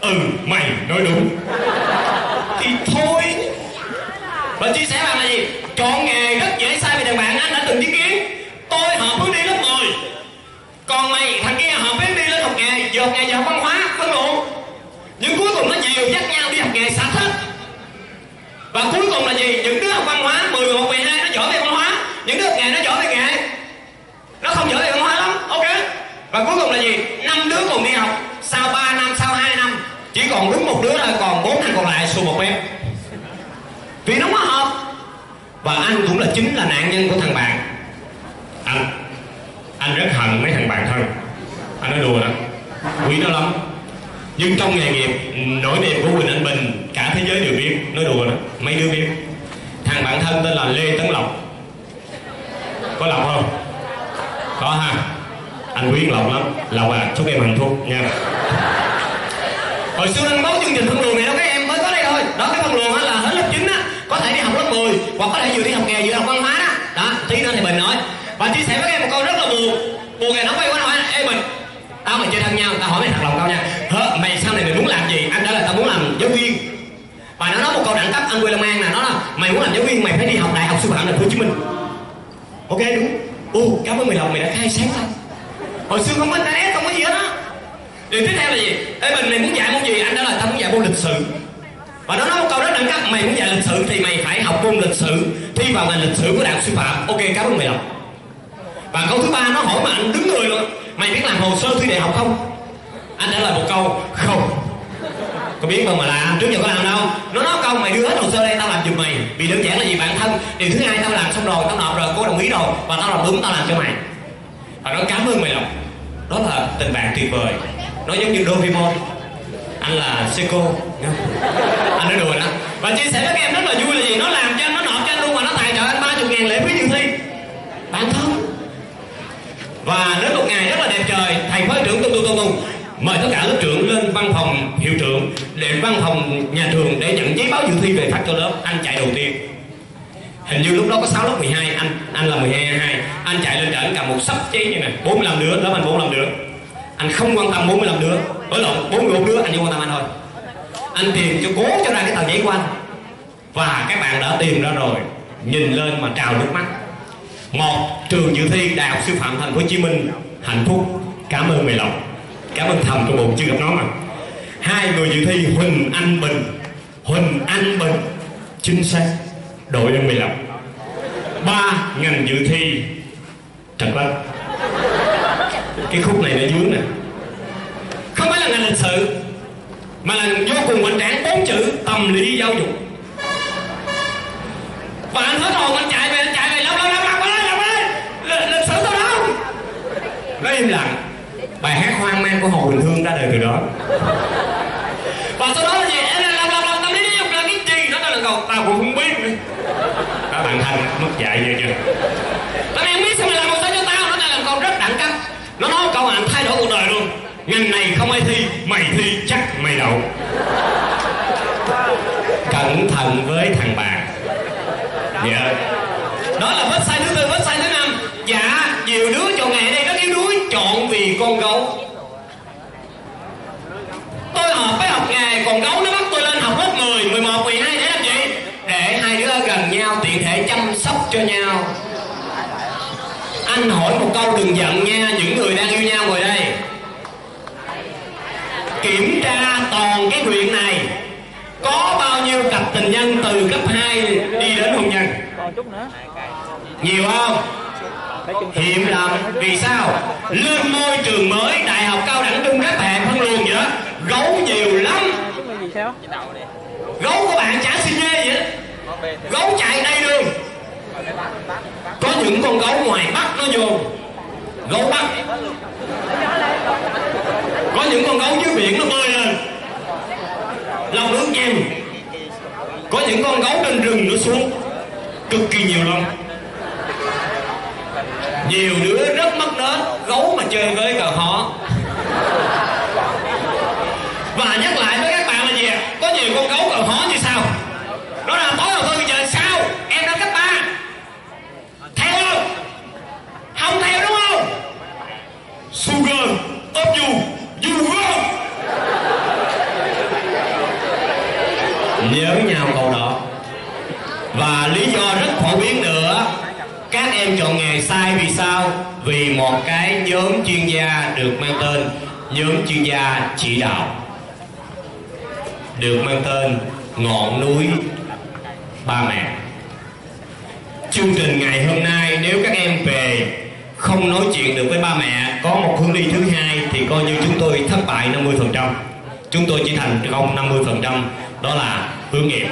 ừ, mày nói đúng. Thì thôi. Và chia sẻ bạn là gì? Chọn nghề rất dễ sai vì thằng bạn. Anh đã từng chứng kiến. Tôi hợp hướng đi lớp 10, còn mày thằng kia hợp hướng đi lên học nghề, giờ học nghề giờ học văn hóa, phân luận. Nhưng cuối cùng nó nhiều dắt nhau đi học nghề sạch hết. Và cuối cùng là gì? Những đứa học văn hóa 11, 12 nó giỏi về văn hóa, những đứa học nghề nó giỏi về nghề, nó không giỏi về văn hóa lắm. Ok. Và cuối cùng là gì? 5 đứa cùng đi học, sau 3 năm, sau 2 năm chỉ còn đúng một đứa thôi, còn 4 thằng còn lại xù một em vì nó quá hợp. Và anh cũng là chính là nạn nhân của thằng bạn. Anh rất hận mấy thằng bạn thân. Anh nói đùa lắm, quý nó lắm. Nhưng trong nghề nghiệp, nỗi niềm của Quỳnh Anh Bình, cả thế giới đều biết. Nói đùa đó, mấy đứa biết. Thằng bạn thân tên là Lê Tấn Lộc. Có Lộc không? Có ha. Anh quý Lộc lắm. Lộc à, chúc em hạnh phúc nha. Hồi xưa anh báo chương trình phân luồng này đó, các em mới có đây thôi. Đó, cái phân luồng á là hết lớp 9 á, có thể đi học lớp 10, hoặc có thể vừa đi học nghề vừa học văn hóa đó. Đó, tí nữa thì Bình nói. Và chia sẻ với các em một câu rất là buồn. Buồn này nó quay qua nói, ê Bình, tao mày chơi thân nhau, tao hỏi mày thật lòng tao nha. Hớ, mày sau này mày muốn làm gì? Anh trả lời tao muốn làm giáo viên. Và nó nói một câu đẳng cấp anh quê Long An nè, nó là mày muốn làm giáo viên mày phải đi học Đại học Sư phạm Thành phố Hồ Chí Minh. Ok đúng. U, cảm ơn mày Lộc, mày đã khai sáng tao. Hồi xưa không có internet, không có gì hết á. Điều tiếp theo là gì? Ê Bình, mày muốn dạy môn gì? Anh trả lời tao muốn dạy môn lịch sử. Và nó nói một câu rất đẳng cấp, mày muốn dạy lịch sử thì mày phải học môn lịch sử, thi vào ngành lịch sử của Đại học Sư phạm. Ok, cảm ơn mày Lộc. Và câu thứ ba nó hỏi mà anh đứng người luôn, mày biết làm hồ sơ thi đại học không? Anh trả lời một câu, không. Có biết đâu mà làm, trước giờ có làm đâu. Nó nói câu, mày đưa hết hồ sơ đây tao làm giùm mày. Vì đơn giản là gì bạn thân, điều thứ hai tao làm xong rồi, tao nộp rồi, cô đồng ý rồi. Và tao làm đúng, tao làm cho mày. Và nó cảm ơn mày Lộc. Đó là tình bạn tuyệt vời. Nó giống như Doraemon. Anh là Seiko. Anh nói đùa đó. Và chia sẻ với các em rất là vui là gì? Nó làm cho anh, nó nộp cho anh luôn. Và nó tài trợ anh 30.000 lễ phí dự thi. Bạn thân. Và đến một ngày rất là đẹp trời, thầy phó trưởng tung mời tất cả lớp trưởng lên văn phòng hiệu trưởng, đến văn phòng nhà trường để nhận giấy báo dự thi về phát cho lớp. Anh chạy đầu tiên, hình như lúc đó có 6 lớp 12, anh là 12 2. Anh chạy lên trển cầm một sấp giấy như này, 45 đứa, lớp anh 45 đứa. Anh không quan tâm 45 đứa, ở lộn 41 đứa, anh chỉ quan tâm anh thôi. Anh tìm cho cố cho ra cái tờ giấy của anh. Và các bạn đã tìm ra rồi, nhìn lên mà trào nước mắt. Một, trường dự thi Đại học Sư phạm Thành phố Hồ Chí Minh, hạnh phúc, cảm ơn mày Lộc, cảm ơn thầm trong bụng chưa gặp nó mà. Hai, người dự thi Huỳnh Anh Bình, Huỳnh Anh Bình, chính xác, đội đơn mày Lộc. Ba, ngành dự thi Trịnh Văn. Cái khúc này nó dướng nè, không phải là ngành lịch sử mà là vô cùng hoành tráng 4 chữ tâm lý giáo dục. Và anh hết hồn, anh chạy về, nó im lặng. Bài hát hoang mang của Hồ Quỳnh Hương ra đời từ đó. Và sau đó là gì? Em làm tao đi dục là cái gì? Nó là cầu tao cũng không biết nữa. Các bạn thành mất dạy vậy chưa? Tao em biết sao mày làm một sao cho tao? Nó là con rất đẳng cấp. Nó nói câu mà anh thay đổi cuộc đời luôn. Ngành này không ai thi, mày thi chắc mày đậu. Cẩn thận với thằng bạn. Dạ. Đó là website thứ 4, website thứ 5. Dạ, nhiều đứa chọn ngày đây đó. Chọn vì con gấu. Tôi họp với học nghề, còn gấu nó bắt tôi lên học lớp 10, 11, 12 để làm gì? Để hai đứa gần nhau, tiện thể chăm sóc cho nhau. Anh hỏi một câu đừng giận nha, những người đang yêu nhau ngồi đây. Kiểm tra toàn cái huyện này có bao nhiêu cặp tình nhân từ cấp 2 đi đến hôn nhân? Nhiều không? Hiểm lắm. Vì sao? Lên môi trường mới, đại học cao đẳng trung cấp hẹp phân luồng vậy đó. Gấu nhiều lắm. Gấu của bạn chả xi nhê vậy đó. Gấu chạy đây đường. Có những con gấu ngoài Bắc nó vô. Gấu Bắc. Có những con gấu dưới biển nó bơi lên. Lòng nước em. Có những con gấu trên rừng nó xuống. Cực kỳ nhiều lắm. Nhiều đứa rất mất nết. Gấu mà chơi với cờ họ. Và nhắc lại với các bạn là gì? Có nhiều con gấu cờ họ như sau. Đó là tối hôm nay giờ sao? Em đã cấp 3. Theo không? Không theo đúng không? Sugar of you, you wrong. Nhớ nhau câu đó. Và lý do rất phổ biến nữa, các em chọn nghề sai vì sao? Vì một cái nhóm chuyên gia được mang tên nhóm chuyên gia chỉ đạo, được mang tên ngọn núi ba mẹ. Chương trình ngày hôm nay nếu các em về không nói chuyện được với ba mẹ, có một hướng đi thứ hai thì coi như chúng tôi thất bại 50%. Chúng tôi chỉ thành công 50%, đó là hướng nghiệp.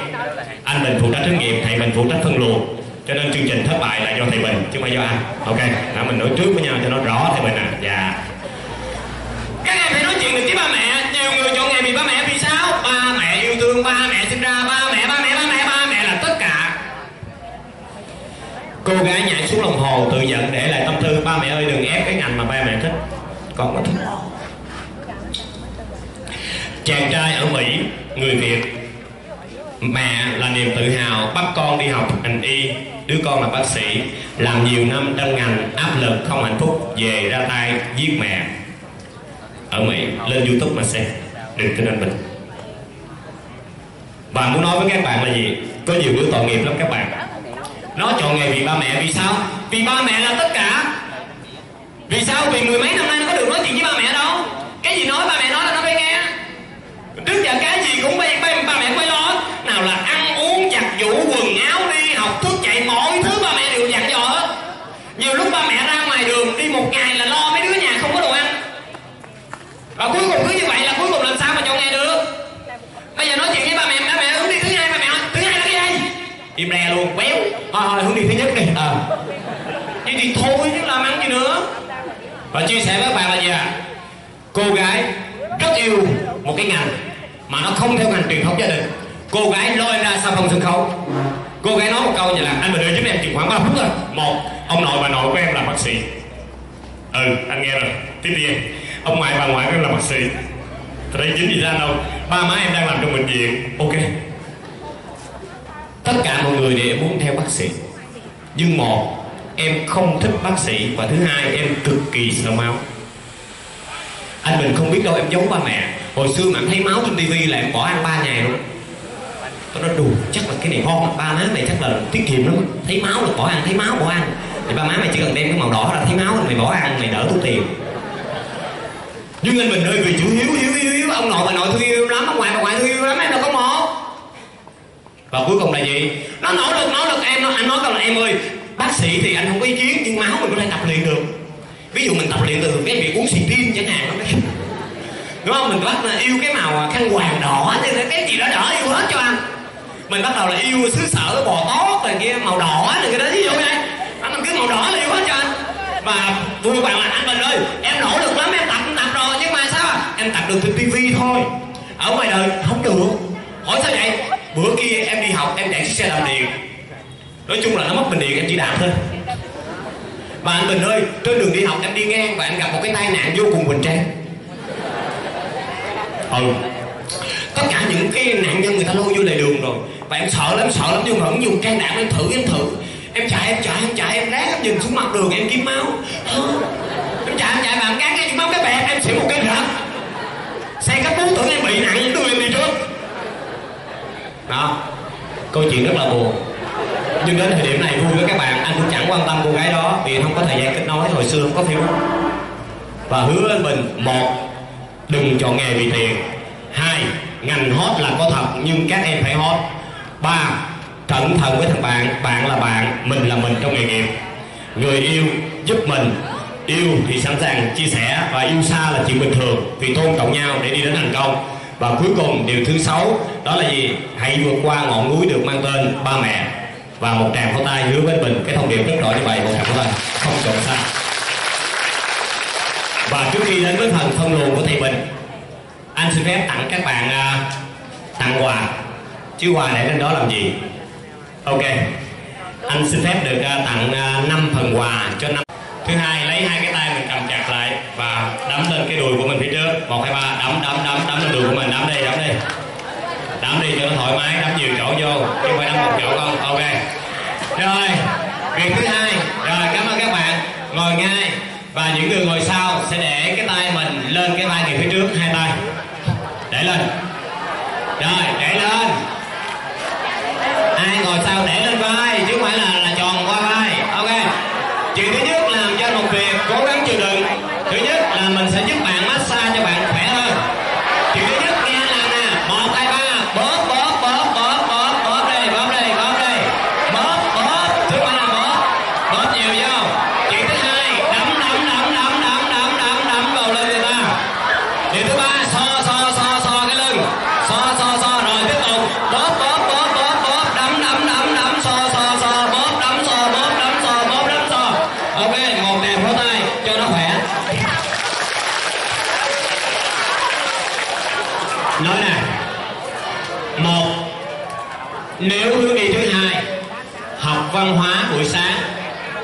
Anh Bình phụ trách hướng nghiệp, thầy Bình phụ trách phân luồng. Cho nên chương trình thất bại là do thầy Bình chứ không phải do anh. Ok, nào mình nói trước với nhau cho nó rõ thầy Bình à. Dạ. Các em phải nói chuyện được với ba mẹ. Nhiều người chọn nghề vì ba mẹ. Vì sao? Ba mẹ yêu thương được ba mẹ sinh ra, ba mẹ là tất cả. Cô gái nhảy xuống đồng hồ tự giận để lại tâm thư: ba mẹ ơi đừng ép cái ngành mà ba mẹ thích, con có thích. Chàng trai ở Mỹ, người Việt, mẹ là niềm tự hào bắt con đi học ngành y, đứa con là bác sĩ, làm nhiều năm trong ngành, áp lực không hạnh phúc, về ra tay giết mẹ. Ở Mỹ, lên YouTube mà xem, đừng tin anh Bình. Và muốn nói với các bạn là gì? Có nhiều đứa tội nghiệp lắm các bạn. Nó chọn nghề vì ba mẹ, vì sao? Vì ba mẹ là tất cả. Vì sao? Vì mười mấy năm nay nó có được nói chuyện với ba mẹ đâu. Cái gì nói ba mẹ nói là nó phải nghe. Trước giờ cái gì cũng ba mẹ phải lo. Nào là ăn uống, giặt giũ, quần áo, đi học, thức dậy, mọi thứ ba mẹ đều dặn dò hết. Nhiều lúc ba mẹ ra ngoài đường đi một ngày là lo mấy đứa nhà không có đồ ăn. Và cuối cùng cứ như vậy là cuối cùng làm sao mà chọn nghề được. Bây giờ nói chuyện với ba mẹ hướng đi thứ hai, ba mẹ nói thứ hai là cái gì? Im re luôn, béo. Thôi hướng đi thứ nhất đi. Vậy thì thôi chứ làm ăn gì nữa. Và chia sẻ với bạn là gì ạ? Cô gái rất yêu một cái ngành mà nó không theo ngành truyền thống gia đình. Cô gái lôi ra sau phòng sân khấu. Cô gái nói một câu như là: anh Bình ơi giúp em chừng khoảng 3 phút thôi. Một, ông nội bà nội của em là bác sĩ. Ừ, anh nghe rồi. Tiếp đi em. Ông ngoại bà ngoại của em là bác sĩ. Thật ra dính gì ra đâu. Ba má em đang làm trong bệnh viện. Ok. Tất cả mọi người đều muốn theo bác sĩ. Nhưng một, em không thích bác sĩ. Và thứ hai, em cực kỳ sợ máu. Anh Bình không biết đâu, em giấu ba mẹ. Hồi xưa mà em thấy máu trên tivi là em bỏ ăn 3 ngày luôn. Nó đùa, chắc là cái này ngon, ba má mày chắc là tiết kiệm lắm. Thấy máu là bỏ ăn, thấy máu bỏ ăn. Thì ba má mày chỉ cần đem cái màu đỏ là thấy máu mày bỏ ăn, mày đỡ tốn tiền. Nhưng anh Bình ơi, vì chủ hiếu, ông nội bà nội thương yêu lắm, ông ngoại bà ngoại thương yêu lắm, em đâu có một. Và cuối cùng là gì? Nó nỗ lực em, anh nói câu là: em ơi, bác sĩ thì anh không có ý kiến, nhưng máu mình có thể tập luyện được. Ví dụ mình tập luyện từ cái việc uống xì tin chẳng hạn đó. Đúng không? Mình bắt yêu cái màu khăn hoàng đỏ, cái gì đó đỏ yêu hết cho anh. Mình bắt đầu là yêu xứ sở bò tót rồi kia, màu đỏ rồi cái đó, ví dụ vậy. Anh cứ màu đỏ là yêu hết cho anh. Và vui bạn là: anh Bình ơi, em nỗ lực lắm, em tập rồi, nhưng mà sao em tập được trên tivi thôi, ở ngoài đời không được. Hỏi sao vậy? Bữa kia em đi học em chạy chiếc xe đạp điện, nói chung là nó mất bình điện, em chỉ đạp thôi. Và anh Bình ơi, trên đường đi học em đi ngang và em gặp một cái tai nạn vô cùng hoành tráng. Tất cả những cái nạn nhân người ta lôi vô lề đường rồi. Và em sợ lắm, nhưng mà vẫn dùng can đảm em thử. Em chạy, em ráng, em nhìn xuống mặt đường, em kiếm máu. Em chạy và em cán cái máu cái bẹt, em xỉu một cái rợn. Xe cấp cứu tưởng em bị nặng, em đưa em đi trước. Đó, câu chuyện rất là buồn. Nhưng đến thời điểm này vui với các bạn, anh cũng chẳng quan tâm cô gái đó vì không có thời gian kết nối, hồi xưa không có Facebook. Và hứa với mình: một, đừng chọn nghề vì tiền. Hai, ngành hot là có thật nhưng các em phải hot. Ba, cẩn thận với thằng bạn. Bạn là bạn, mình là mình trong nghề nghiệp. Người yêu giúp mình, yêu thì sẵn sàng chia sẻ, và yêu xa là chuyện bình thường. Vì tôn trọng nhau để đi đến thành công. Và cuối cùng điều thứ 6, đó là gì? Hãy vượt qua ngọn núi được mang tên ba mẹ. Và một tràng pháo tay hứa với mình. Cái thông điệp rất rõ như vậy, một tràng pháo tay không chọn sai. Và trước khi đến với phần phân luồng của thầy Bình, anh xin phép tặng các bạn tặng quà. Chứ quà để lên đó làm gì? Ok, anh xin phép được tặng 5 phần quà cho 5. Thứ hai, lấy hai cái tay mình cầm chặt lại và đấm lên cái đùi của mình phía trước. 1, 2, 3, đấm lên đùi của mình, đấm đi. Đấm đi cho nó thoải mái, đấm nhiều chỗ vô, chứ không phải đấm một chỗ không. Ok. Rồi, việc thứ hai. Rồi, cảm ơn các bạn. Ngồi ngay. Và những người ngồi sau sẽ để cái tay mình lên cái tay người phía trước, hai tay. Để lên. Rồi, để lên. Ai ngồi sau để lên vai, chứ không phải là tròn qua vai. Ok. Chuyện thứ nhất, làm cho một việc, cố gắng chịu đựng. Thứ nhất là mình sẽ giúp bạn massage cho bạn khỏe hơn. Chuyện thứ nhất nghe là nè, 1, 2, 3, bóp. Thứ ba là bóp nhiều vô. Chuyện thứ hai, đấm vào lưng người ta. Chuyện thứ ba, so cái lưng, so rồi tiếp tục bóp, đấm, so bóp, đấm so. Ok, một đèn pháo tay cho nó khỏe. Nếu hướng đi thứ hai, học văn hóa buổi sáng,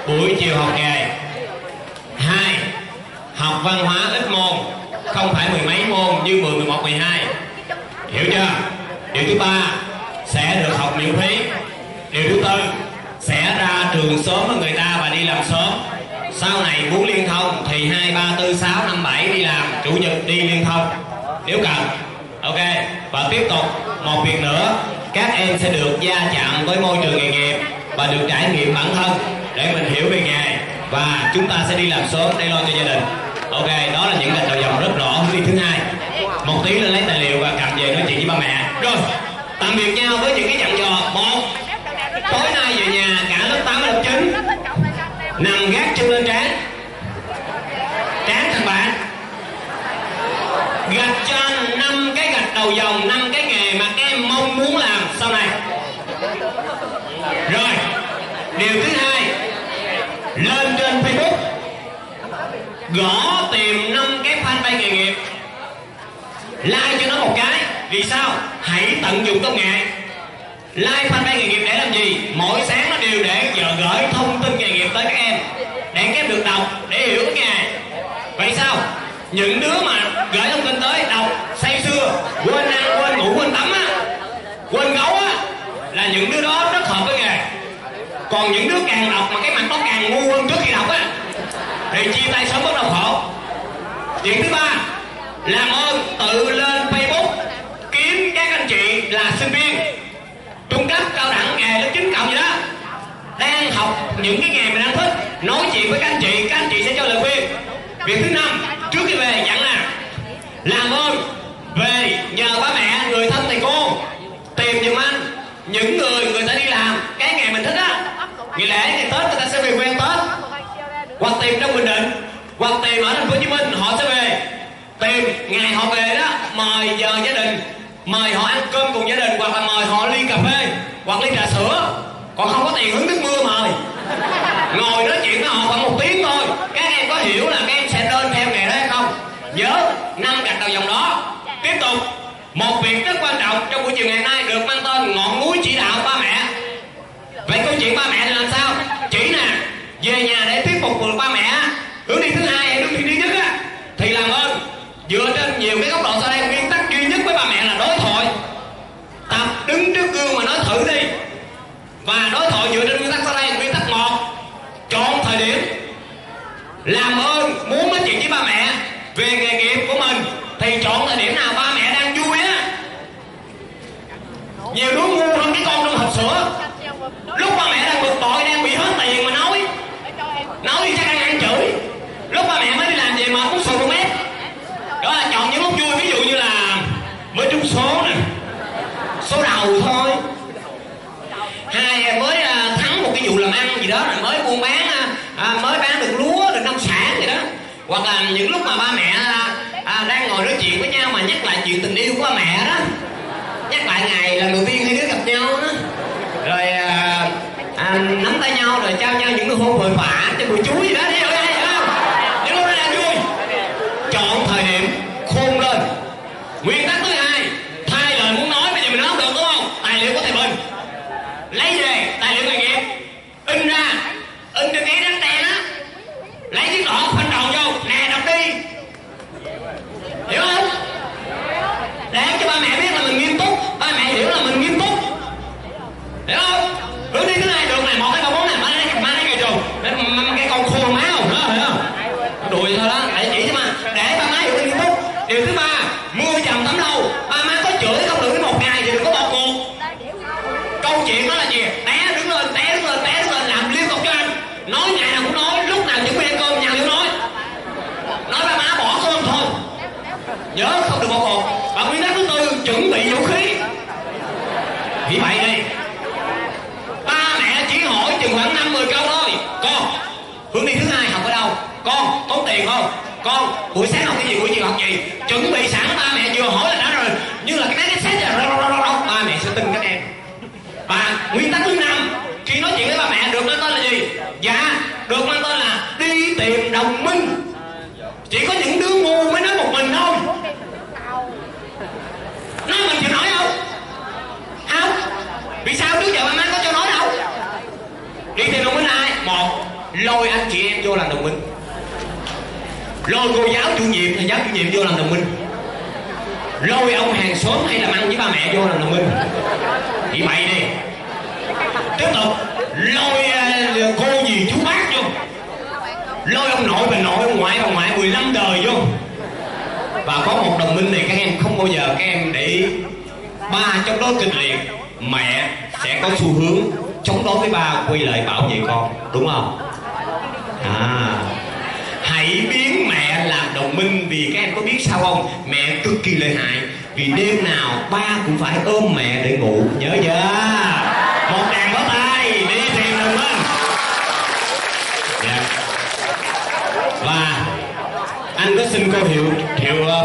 buổi chiều học nghề. Hai, học văn hóa ít môn, không phải mười mấy môn như 10, 11, 12. Hiểu chưa? Điều thứ ba, sẽ được học miễn phí. Điều thứ tư, sẽ ra trường sớm với người ta và đi làm sớm. Sau này muốn liên thông thì 2, 3, 4, 6, 5, 7 đi làm, chủ nhật đi liên thông nếu cần. Ok, và tiếp tục một việc nữa, các em sẽ được va chạm với môi trường nghề nghiệp và được trải nghiệm bản thân để mình hiểu về nghề, và chúng ta sẽ đi làm sớm để lo cho gia đình. Ok, đó là những gạch đầu dòng rất rõ hướng đi thứ hai. Một tí lên lấy tài liệu và cầm về nói chuyện với ba mẹ. Rồi, tạm biệt nhau với những cái dặn dò. Một, tối nay về nhà cả lớp 8 lớp 9 nằm gác chân lên trán, trán thằng bạn, gạch cho 5 cái gạch đầu dòng, 5 cái nghề mà các em mong muốn làm sau này. Rồi, điều thứ hai, lên trên Facebook gõ tìm 5 cái fanpage nghề nghiệp, like cho nó một cái. Vì sao? Hãy tận dụng công nghệ. Like fanpage nghề nghiệp để làm gì? Mỗi sáng nó đều để gửi thông tin nghề nghiệp tới các em, để các em được đọc, để hiểu cái nghề. Vậy sao? Những đứa mà gửi thông tin tới đọc say sưa, quên ăn, quên ngủ, quên tắm á, quên gấu á, là những đứa đó rất hợp với nghề. Còn những đứa càng đọc mà cái mặt nó càng ngu hơn trước khi đọc á, thì chia tay sớm bất đau khổ. Chuyện thứ ba, làm ơn tự lên Facebook kiếm các anh chị là sinh viên trung cấp, cao đẳng, nghề lớp 9 cộng gì đó, đang học những cái nghề mình đang thích, nói chuyện với các anh chị sẽ cho lời khuyên. Việc thứ năm, trước khi về dặn là làm ơn về nhờ ba mẹ, người thân, thầy cô tìm giùm anh những người ta đi làm cái nghề mình thích á. Ngày lễ, ngày Tết người ta sẽ về quê Tết, hoặc tìm trong Bình Định, hoặc tìm ở Thành phố Hồ Chí Minh, họ sẽ về tìm ngày họ về đó, mời giờ gia đình, mời họ ăn cơm cùng gia đình, hoặc là mời họ ly cà phê hoặc ly trà sữa. Còn không có tiền hứng nước mưa mời, ngồi nói chuyện với họ khoảng 1 tiếng thôi. Các em có hiểu là các em sẽ nên theo nghề đó hay không? Nhớ 5 gạch đầu dòng đó. Tiếp tục, một việc rất quan trọng trong buổi chiều ngày nay được mang tên ngọn núi chỉ đạo ba mẹ. Vậy câu chuyện ba mẹ thì làm sao? Chỉ nè, về nhà để thuyết phục được ba mẹ hướng đi thứ hai hay hướng đi thứ nhất á, thì làm ơn dựa trên nhiều cái góc độ sau đây. Nguyên tắc duy nhất với ba mẹ là đối thoại, tập đứng trước gương mà nói thử đi. Và đối thoại dựa trên nguyên tắc sau đây. Nguyên tắc 1, chọn thời điểm. Làm ơn muốn nói chuyện với ba mẹ về nghề nghiệp của mình thì chọn thời điểm nào ba mẹ đang vui á. Nhiều đứa ngu hơn cái con trong hộp sữa, lúc ba mẹ đang bực bội, đang bị hết tiền mà nói thì chắc ăn chửi, lúc ba mẹ mới đi làm về mà cũng sụt luôn mét. Đó là chọn những lúc vui, ví dụ như là với trúng số nè, số đầu thôi, hai em mới thắng một cái vụ làm ăn gì đó, là mới buôn bán, mới bán được lúa, được nông sản gì đó. Hoặc là những lúc mà ba mẹ đang ngồi nói chuyện với nhau mà nhắc lại chuyện tình yêu của ba mẹ đó, nhắc lại ngày lần đầu tiên hai đứa gặp nhau đó, rồi nắm tay nhau, rồi trao nhau những cái hôn vội vã cho buổi chuối gì đó. Thấy không? Những lúc đó đang vui. Chọn thời điểm, khôn lên. Nguyên tắc thứ hai, thay lời muốn nói bây giờ mình nói không được đúng không? Tài liệu của thầy Bình lấy về, tài liệu nghề nghiệp in ra, in cho cái đánh đen á, lấy chiếc đỏ phanh đầu vô nè, đọc đi, hiểu không? Để cho ba mẹ biết là mình nghiêm túc, ba mẹ hiểu là mình nghiêm túc, hiểu không? Hướng đi thứ hai đường này, 1, 2, 3, 4 này, má lấy cái trùng cái con khô má không đó, hiểu không? Đùi thôi đó, để chỉ chứ mà, để ba má hiểu nghiêm túc. Điều thứ ba, mưa dầm tắm đâu, ba má có chửi không được với 1 ngày thì đừng có bỏ cuộc. Câu chuyện đó là gì? Té đứng lên, té đứng lên, té đứng lên, làm liên tục cho anh. Nói ngày nào cũng nói, lúc nào chuẩn bị ăn cơm nhà cũng nói. Nói ba má bỏ cơm thôi, nhớ không được bỏ cuộc. Và nguyên tắc thứ tư, chuẩn bị vũ khí. Vì vậy đi, ba mẹ chỉ hỏi chừng khoảng 5-10 câu thôi. Con, hướng đi thứ hai học ở đâu? Con, tốn tiền không? Con, buổi sáng học cái gì, buổi chiều học gì? Chuẩn bị sẵn, ba mẹ vừa hỏi là đã rồi. Như là cái máy cái xét là ba mẹ sẽ tin các em. Và nguyên tắc thứ 5, khi nói chuyện với ba mẹ được mang tên là gì? Dạ, được mang tên là đi tìm đồng minh. Chỉ có những đứa ngu mới nói một mình thôi. Nói mình chịu nói không? Không. Vì sao? lôi anh chị em vô làm đồng minh, lôi cô giáo chủ nhiệm, thầy giáo chủ nhiệm vô làm đồng minh, lôi ông hàng xóm hay làm ăn với ba mẹ vô làm đồng minh. Thì bậy đi. Tiếp tục lôi cô gì chú bác vô, lôi ông nội, bà nội, ông ngoại, bà ngoại 15 đời vô. Và có một đồng minh này các em không bao giờ các em để ý. Ba chống đối kịch liệt, mẹ sẽ có xu hướng chống đối với ba, quay lại bảo vệ con, đúng không? À, hãy biến mẹ làm đồng minh, vì các em có biết sao không? Mẹ cực kỳ lợi hại, vì đêm nào ba cũng phải ôm mẹ để ngủ, nhớ chưa? Một đàn bó tay đi tìm đồng minh. Yeah. Và anh có xin cô hiệu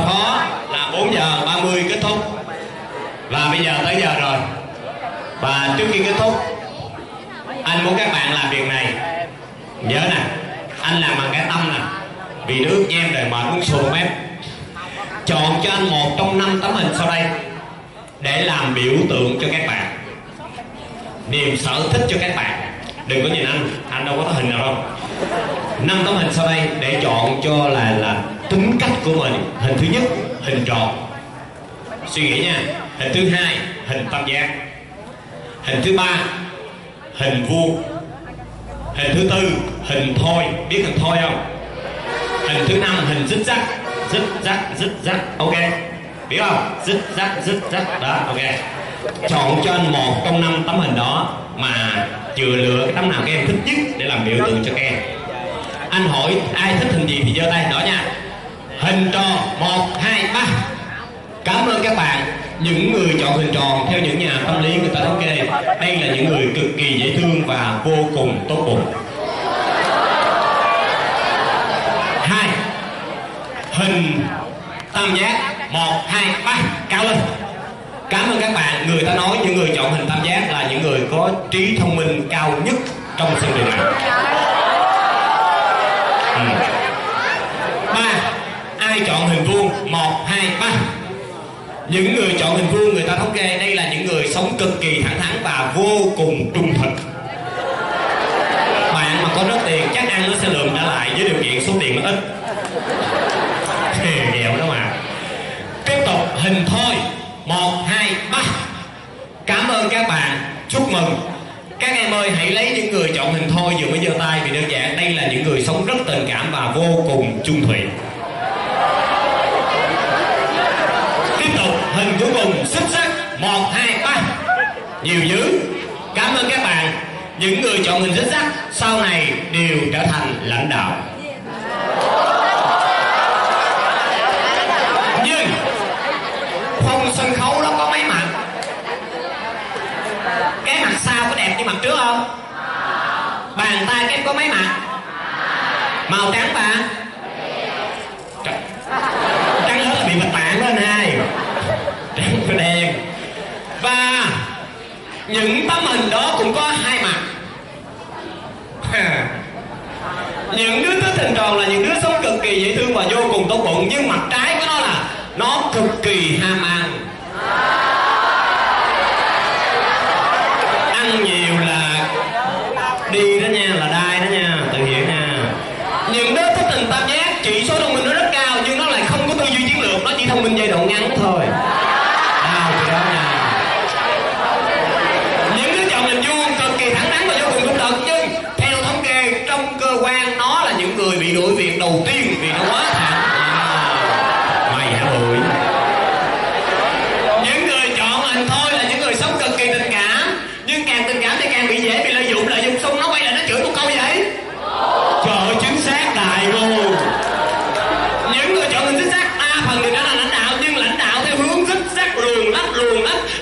phó là 4:30 kết thúc. Và bây giờ tới giờ rồi. Và trước khi kết thúc, anh muốn các bạn làm việc này. Nhớ nè, anh làm bằng cái tâm nè. Vì nước em đời mệt uống sùa mép. Chọn cho anh một trong 5 tấm hình sau đây để làm biểu tượng cho các bạn, niềm sở thích cho các bạn. Đừng có nhìn anh đâu có tấm hình nào đâu. 5 tấm hình sau đây để chọn cho là tính cách của mình. Hình thứ nhất, hình tròn, suy nghĩ nha. Hình thứ hai, hình tam giác. Hình thứ ba, hình vuông. Hình thứ tư, hình thoi. Biết hình thoi không? Hình thứ năm, hình zig zag. Zig zag, zig zag, ok. Biết không? Zig zag, zig zag. Đó, ok. Chọn cho anh một trong 5 tấm hình đó mà chừa lựa cái tấm nào các em thích nhất để làm biểu tượng cho các em. Anh hỏi ai thích hình gì thì giơ tay, đó nha. Hình tròn, 1, 2, 3. Cảm ơn các bạn. Những người chọn hình tròn, theo những nhà tâm lý người ta thống kê, đây là những người cực kỳ dễ thương và vô cùng tốt bụng. 2. Hình tam giác, 1, 2, 3. Cao lên. Cảm ơn các bạn. Người ta nói những người chọn hình tam giác là những người có trí thông minh cao nhất trong sân trường này. 3. Ai chọn hình vuông, 1, 2, 3. Những người chọn hình vuông, người ta thống kê đây là những người sống cực kỳ thẳng thắn và vô cùng trung thực. Bạn mà có rất tiền chắc ăn nó sẽ lượm trở lại, với điều kiện số tiền nó ít. Thì nghèo đó mà. Tiếp tục hình thôi, 1, 2, 3. Cảm ơn các bạn, chúc mừng. Các em ơi, hãy lấy những người chọn hình thôi vừa mới giơ tay, vì đơn giản đây là những người sống rất tình cảm và vô cùng chung thủy. Hình cuối cùng, xuất sắc, 1, 2, 3. Nhiều dữ. Cảm ơn các bạn. Những người chọn hình xuất sắc sau này đều trở thành lãnh đạo. Nhưng không, sân khấu đó có mấy mặt. Cái mặt sau có đẹp như mặt trước không? Bàn tay các em có mấy mặt? Màu trắng và trắng hết là bị mặt bạn đó anh hai. Đen. Và những tấm hình đó cũng có hai mặt. Những đứa thích hình tròn là những đứa sống cực kỳ dễ thương và vô cùng tốt bụng, nhưng mặt trái của nó là nó cực kỳ ham ăn. Ăn nhiều là đi đó nha, là đai đó nha, tự hiểu nha. Những đứa thích hình tam giác, chỉ số thông minh nó rất cao nhưng nó lại không có tư duy chiến lược, nó chỉ thông minh giai đoạn ngắn thôi. Đối việc đầu tiên vì nó quá thẳng ngoài xã hội. Những người chọn hình thôi là những người sống cực kỳ tình cảm, nhưng càng tình cảm thì càng bị dễ bị lợi dụng. Lợi dụng xong nó quay lại nó chửi một câu vậy. Trời ơi, chính xác đại luôn. Những người chọn hình chính xác, phần thì đã là lãnh đạo, nhưng lãnh đạo theo hướng chính xác luồn lách.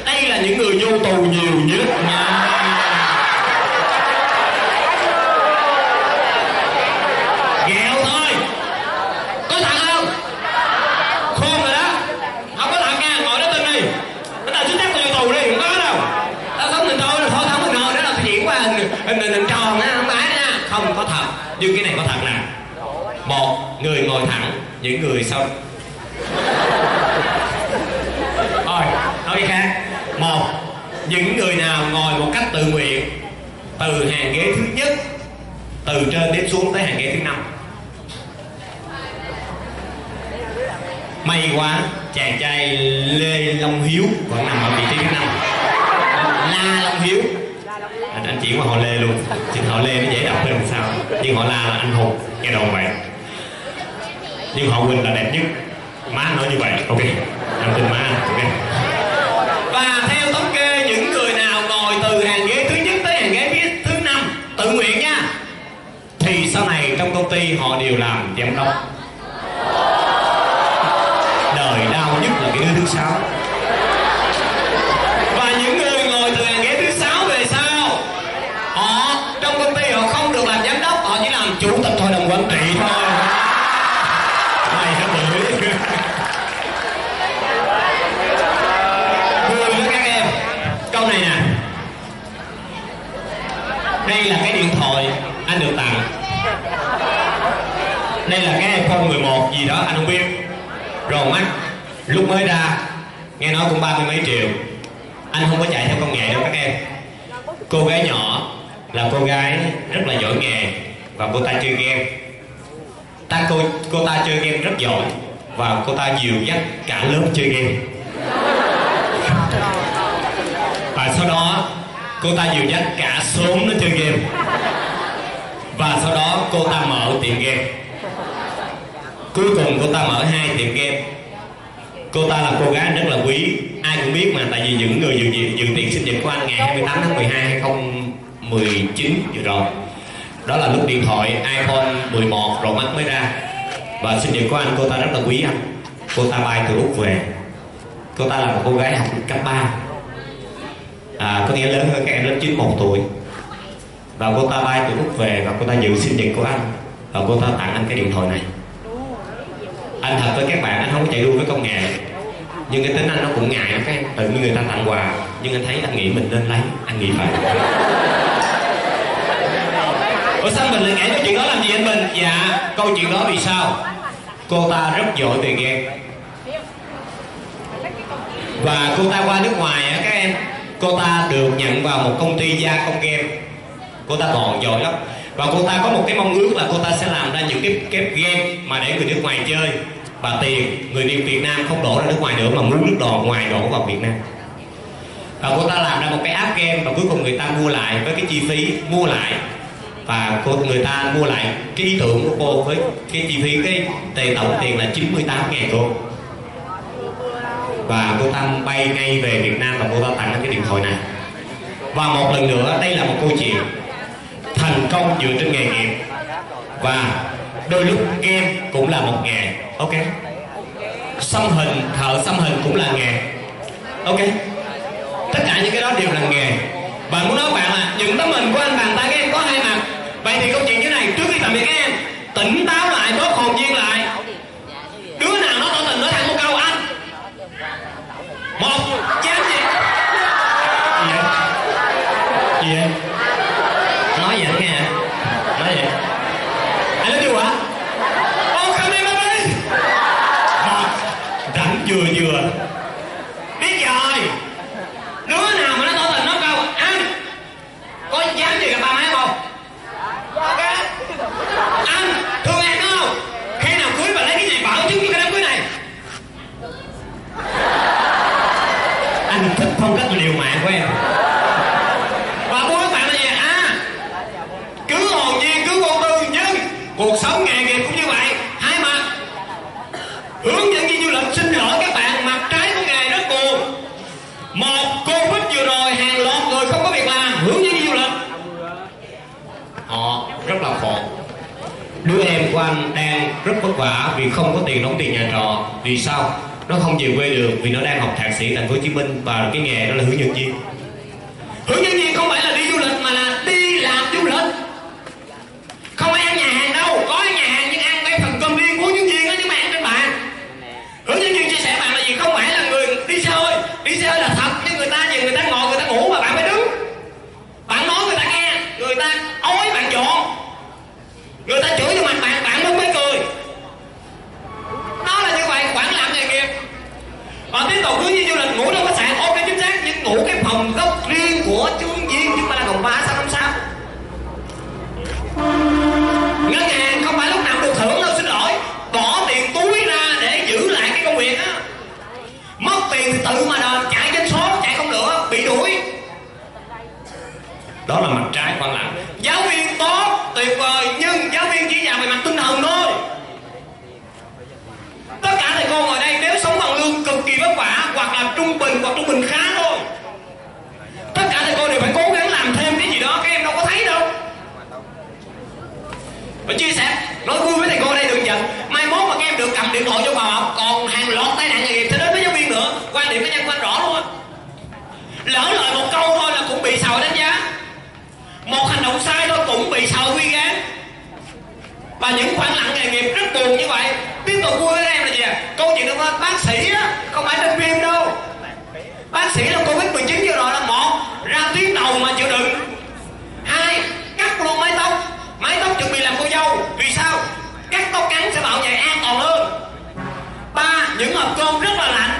Đây là những người vô tù nhiều nhất nha. Hình tròn á, không phải á, không có thật, nhưng cái này có thật nè. Một người ngồi thẳng, những người sau. Thôi, nói cái khác. Một, những người nào ngồi một cách tự nguyện từ hàng ghế thứ nhất từ trên đếm xuống tới hàng ghế thứ 5. May quá, chàng trai Lê Long Hiếu vẫn nằm ở vị trí thứ 5. La Long Hiếu, anh chỉ qua họ Lê luôn, chừng họ Lê nó dễ đọc hơn sao, nhưng họ La là anh hùng, nghe đồn vậy. Nhưng họ Quỳnh là đẹp nhất, má nói như vậy, ok, em tin má, ok. Và theo thống kê, những người nào ngồi từ hàng ghế thứ nhất tới hàng ghế thứ 5 tự nguyện nha, thì sau này trong công ty họ đều làm giám đốc. Đời đau nhất là cái đứa thứ 6. Và những người ngồi từ hàng ghế thứ 6 về sau, họ trong công ty họ không được làm giám đốc, họ chỉ làm chủ tịch hội đồng quản trị thôi. Đây là cái điện thoại anh được tặng. Đây là cái iPhone 11 gì đó anh không biết. Ròn mắt, lúc mới ra nghe nói cũng 30 mấy triệu. Anh không có chạy theo công nghệ đâu các em. Cô gái nhỏ là cô gái rất là giỏi nghề và cô ta chơi game. Cô ta chơi game rất giỏi và cô ta dìu dắt cả lớp chơi game. Và sau đó cô ta dìu dắt cả xóm nó chơi game. Và sau đó cô ta mở tiệm game. Cuối cùng cô ta mở 2 tiệm game. Cô ta là cô gái rất là quý, ai cũng biết mà, tại vì những người dự tiệc sinh nhật của anh ngày 28 tháng 12 2019 vừa rồi. Đó là lúc điện thoại iPhone 11 Pro Max mới ra. Và sinh nhật của anh, cô ta rất là quý anh. Cô ta bay từ Úc về. Cô ta là một cô gái học cấp 3. Có nghĩa lớn hơn các em, đến 91 tuổi. Và cô ta bay từ Úc về và cô ta dự sinh nhật của anh và cô ta tặng anh cái điện thoại này. Anh thật với các bạn, anh không có chạy đua với công nghệ, nhưng cái tính anh nó cũng ngại các em. Tự người ta tặng quà nhưng anh thấy, anh nghĩ mình nên lấy, anh nghĩ vậy. Ủa sao mình lại nghĩ cái chuyện đó làm gì anh Bình? Dạ, câu chuyện đó vì sao? Cô ta rất giỏi về game và cô ta qua nước ngoài á các em. Cô ta được nhận vào một công ty gia công game. Cô ta còn giỏi lắm. Và cô ta có một cái mong ước là cô ta sẽ làm ra những cái game mà để người nước ngoài chơi. Và tiền người Việt Nam không đổ ra nước ngoài nữa, mà muốn nước ngoài đổ vào Việt Nam. Và cô ta làm ra một cái app game và cuối cùng người ta mua lại với cái chi phí mua lại. Và người ta mua lại cái ý tưởng của cô với cái chi phí, cái tề tổng tiền là 98.000 đô. Và cô ta bay ngay về Việt Nam và cô ta tặng cái điện thoại này. Và một lần nữa, đây là một câu chuyện thành công dựa trên nghề nghiệp. Và đôi lúc game cũng là một nghề, ok. Xăm hình, thợ xăm hình cũng là nghề, ok. Tất cả những cái đó đều là nghề. Và muốn nói với bạn là những tấm hình của anh, bàn tay các em có 2 mặt. Vậy thì câu chuyện như thế này, trước khi tạm biệt các em, tỉnh táo lại, bớt hồn nhiên lại. Đứa nào nó tỏ tình nói thẳng một câu anh. 1 chém gì? Gì vậy? Gì vậy? Nói vậy nghe hả? Nói vậy. Anh nói chưa hả? Ô không em ơi! Một rảnh vừa. Biết rồi. Đứa nào mà nó tỏ tình nó câu anh. Có dám gì gặp ba má không? Ok. Anh thương em không? Khi nào cưới bà lấy cái này bảo chứ cái đám cưới này. Anh thích phong cách liều mạng của em. Và muốn các bạn là gì? Cứ hồn nhiên, cứ vô tư, nhưng cuộc sống nghề nghiệp cũng như vậy, 2 mặt. Hướng dẫn viên du lịch xin lỗi các bạn, mặt trái của nghề rất buồn. 1, Covid vừa rồi hàng loạt người không có việc làm, hướng dẫn viên du lịch họ rất là khổ. Đứa em của anh đang rất vất vả vì không có tiền đóng tiền nhà trọ. Vì sao? Nó không về quê được vì nó đang học thạc sĩ tại Thành phố Hồ Chí Minh và cái nghề đó là hướng dẫn viên. Hướng dẫn viên không phải là đi du lịch mà là đi làm du lịch. Không ai ăn nhà hàng đâu, có nhà hàng nhưng ăn cái phần cơm riêng của hướng dẫn viên á, nhưng mà ăn trên bàn. Hướng dẫn viên chia sẻ bạn là gì? Không phải là người đi xe hơi là thật, nhưng người ta về người ta ngồi người ta ngủ mà bạn phải đứng. Bạn nói người ta nghe, người ta ói bạn dọn, người ta chửi cho mặt bạn, bạn mới cười. Nó là như vậy, quản làm nghề nghiệp. Và tiếp tục hướng dẫn du lịch ngủ trong khách sạn, ok chính xác, nhưng ngủ cái phòng góc riêng của hướng dẫn viên, nhưng mà là phòng 3 sao 5 sao. Đó là mặt trái của anh. Giáo viên tốt, tuyệt vời, nhưng giáo viên chỉ dạy về mặt tinh thần thôi. Tất cả thầy cô ngồi đây nếu sống bằng lương cực kỳ vất vả, hoặc là trung bình, hoặc trung bình khá thôi. Tất cả thầy cô đều phải cố gắng làm thêm cái gì đó, các em đâu có thấy đâu. Và chia sẻ, nói vui với thầy cô đây đừng giận. Mai mốt mà các em được cầm điện thoại vô vào học, còn hàng loạt tai nạn nghề nghiệp sẽ đến với giáo viên nữa. Quan điểm cá nhân quan rõ luôn. Lỡ lời một câu thôi là cũng bị sào đánh giá. Một hành động sai thôi cũng bị sào quy ghé. Và những khoảng lặng nghề nghiệp rất buồn như vậy. Tiếp tục vui với em là gì? Câu chuyện đó bác sĩ á, không phải trong phim đâu. Bác sĩ là Covid-19 vừa rồi là một, ra tuyến đầu mà chịu đựng. Hai, cắt luôn mái tóc. Mái tóc chuẩn bị làm cô dâu. Vì sao? Cắt tóc ngắn sẽ bảo vệ an toàn hơn. Ba, những hộp cơm rất là lạnh.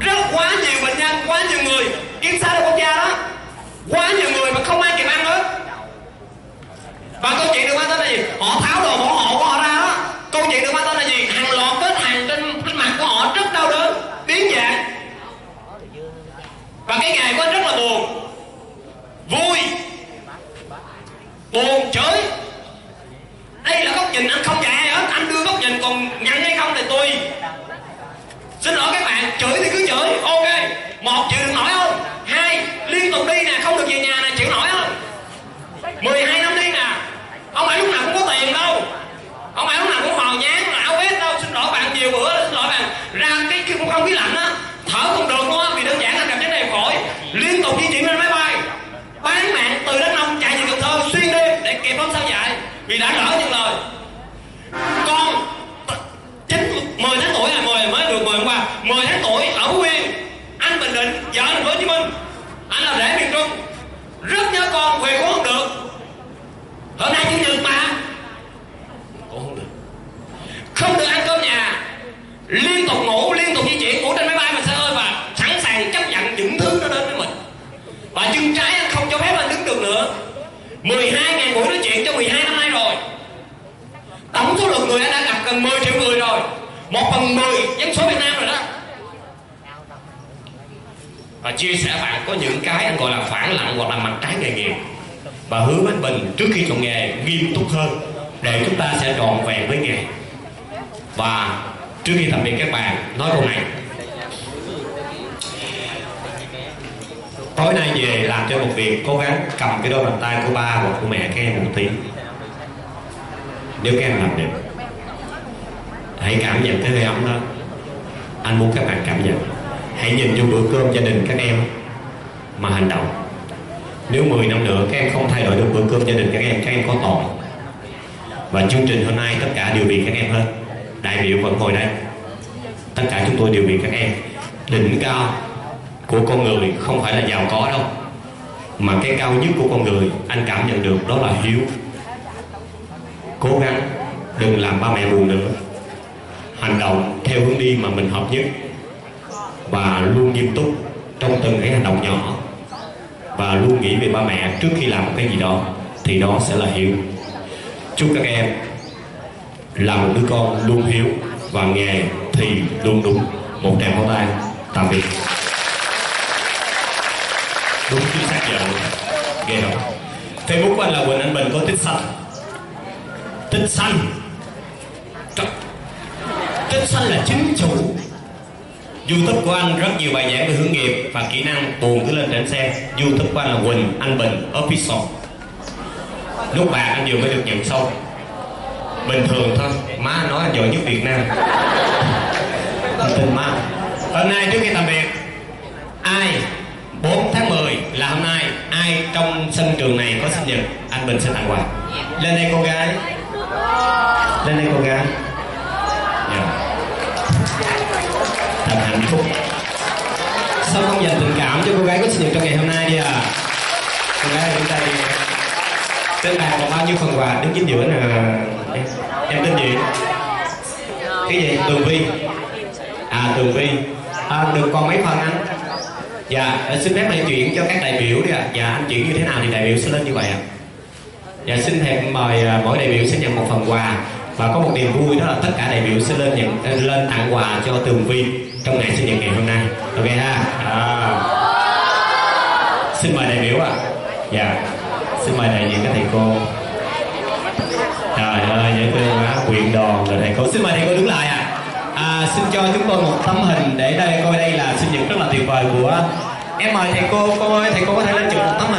Rất quá nhiều bệnh nhân, quá nhiều người. Kiến xa đâu quốc gia đó. Quá nhiều người mà không ai kịp ăn hết. Và câu chuyện được quan tâm là gì? Họ tháo đồ bảo hộ của họ ra đó. Câu chuyện được quan tâm là gì? Hàng loạt vết hàng trên mặt của họ rất đau đớn, biến dạng. Và cái ngày quá rất là buồn. Vui, buồn, chửi. Đây là góc nhìn anh không dạy ai hết. Anh đưa góc nhìn còn nhận hay không thì tùy. Xin lỗi các bạn, chửi thì cứ chửi. Ok, một chịu được nổi không? Hai, liên tục đi nè, không được về nhà nè, chịu nổi không? 12 năm đi nè. Ông ấy lúc nào cũng có tiền đâu. Ông ấy lúc nào cũng hò nhán, là áo vest đâu. Xin lỗi bạn, nhiều bữa là xin lỗi bạn. Ra cái không khí lạnh á, thở không được luôn á, vì đơn giản là cảm giác đầy phổi. Liên tục di chuyển lên máy bay. Bán mạng từ Đắk Nông chạy về Cần Thơ xuyên đêm để kịp hôm sau dạy. Vì đã lỡ những lời. Con 10 tháng tuổi là 10 mới được 10 hôm qua. 10 tháng tuổi ở Nguyên, anh Bình Định, vợ anh Hồ Chí Minh, anh làm rể miền Trung, rất nhớ con, về cũng không được. Hôm nay chủ nhật mà, cũng không được, không được ăn cơm nhà, liên tục ngủ, liên tục di chuyển, ngủ trên máy bay mình sẽ ơi và sẵn sàng chấp nhận những thứ nó đến với mình. Và chân trái anh không cho phép anh đứng được nữa. 12 ngày buổi nói chuyện cho 12 năm nay rồi. Tổng số lượng người anh đã gặp gần 10 triệu người rồi. 1/10 dân số Việt Nam rồi đó. Và chia sẻ bạn có những cái anh gọi là phản lặng hoặc là mặt trái nghề nghiệp. Và hứa với mình trước khi chọn nghề nghiêm túc hơn để chúng ta sẽ tròn vẹn với nghề. Và trước khi tạm biệt các bạn, nói câu này. Tối nay về làm cho một việc, cố gắng cầm cái đôi bàn tay của ba hoặc của mẹ các em một tí. Nếu các em làm được, hãy cảm nhận cái hơi ấm đó. Anh muốn các bạn cảm nhận. Hãy nhìn vô bữa cơm gia đình các em mà hành động. Nếu 10 năm nữa các em không thay đổi được bữa cơm gia đình các em có tội. Và chương trình hôm nay tất cả đều vì các em hết. Đại biểu vẫn ngồi đây. Tất cả chúng tôi đều vì các em. Đỉnh cao của con người không phải là giàu có đâu. Mà cái cao nhất của con người anh cảm nhận được đó là hiếu. Cố gắng đừng làm ba mẹ buồn nữa. Hành động theo hướng đi mà mình hợp nhất và luôn nghiêm túc trong từng cái hành động nhỏ và luôn nghĩ về ba mẹ trước khi làm một cái gì đó thì đó sẽ là hiếu. Chúc các em là một đứa con luôn hiếu và nghề thì luôn đúng. Một tràng pháo tay. Tạm biệt. Đúng chính xác giờ ghê rồi. Facebook của anh là Quỳnh Anh Bình có tích xanh. Tích xanh. Tích xanh là chính chủ. YouTube của anh rất nhiều bài giảng về hướng nghiệp và kỹ năng, buồn cứ lên để anh xem. YouTube của anh là Quỳnh Anh Bình Official. Lúc bà anh vừa mới được nhận xong. Bình thường thôi, má nói anh giỏi nhất Việt Nam. Anh tin má. Hôm nay trước khi tạm biệt, ai 4 tháng 10 là hôm nay, ai trong sân trường này có sinh nhật, anh Bình sẽ tặng quà. Lên đây cô gái. Lên đây cô gái. Thật hạnh phúc. Sao không dành tình cảm cho cô gái có sinh nhật trong ngày hôm nay đi à? Cô gái ở bên tay tên bạn còn bao nhiêu phần quà đến chính giữa nè. Em tên gì? Cái gì? Tường Vi. À Tường Vi. À, được còn mấy phần anh? Dạ xin phép hãy chuyển cho các đại biểu đi ạ. Dạ anh chuyển như thế nào thì đại biểu sẽ lên như vậy ạ. Dạ xin phép mời mỗi đại biểu sẽ nhận một phần quà. Và có một điều vui đó là tất cả đại biểu sẽ lên tặng quà cho Tường Vi trong ngày sinh nhật ngày hôm nay. Ok ha. Xin mời đại biểu ạ. Dạ. Xin mời đại diện các thầy cô. Trời ơi, dễ thương quá, quyện đòn rồi thầy cô. Xin mời thầy cô đứng lại ạ. Xin cho chúng tôi một tấm hình để đây coi đây là sinh nhật rất là tuyệt vời của em. Mời thầy cô, thầy cô có thể lên chụp một tấm hình.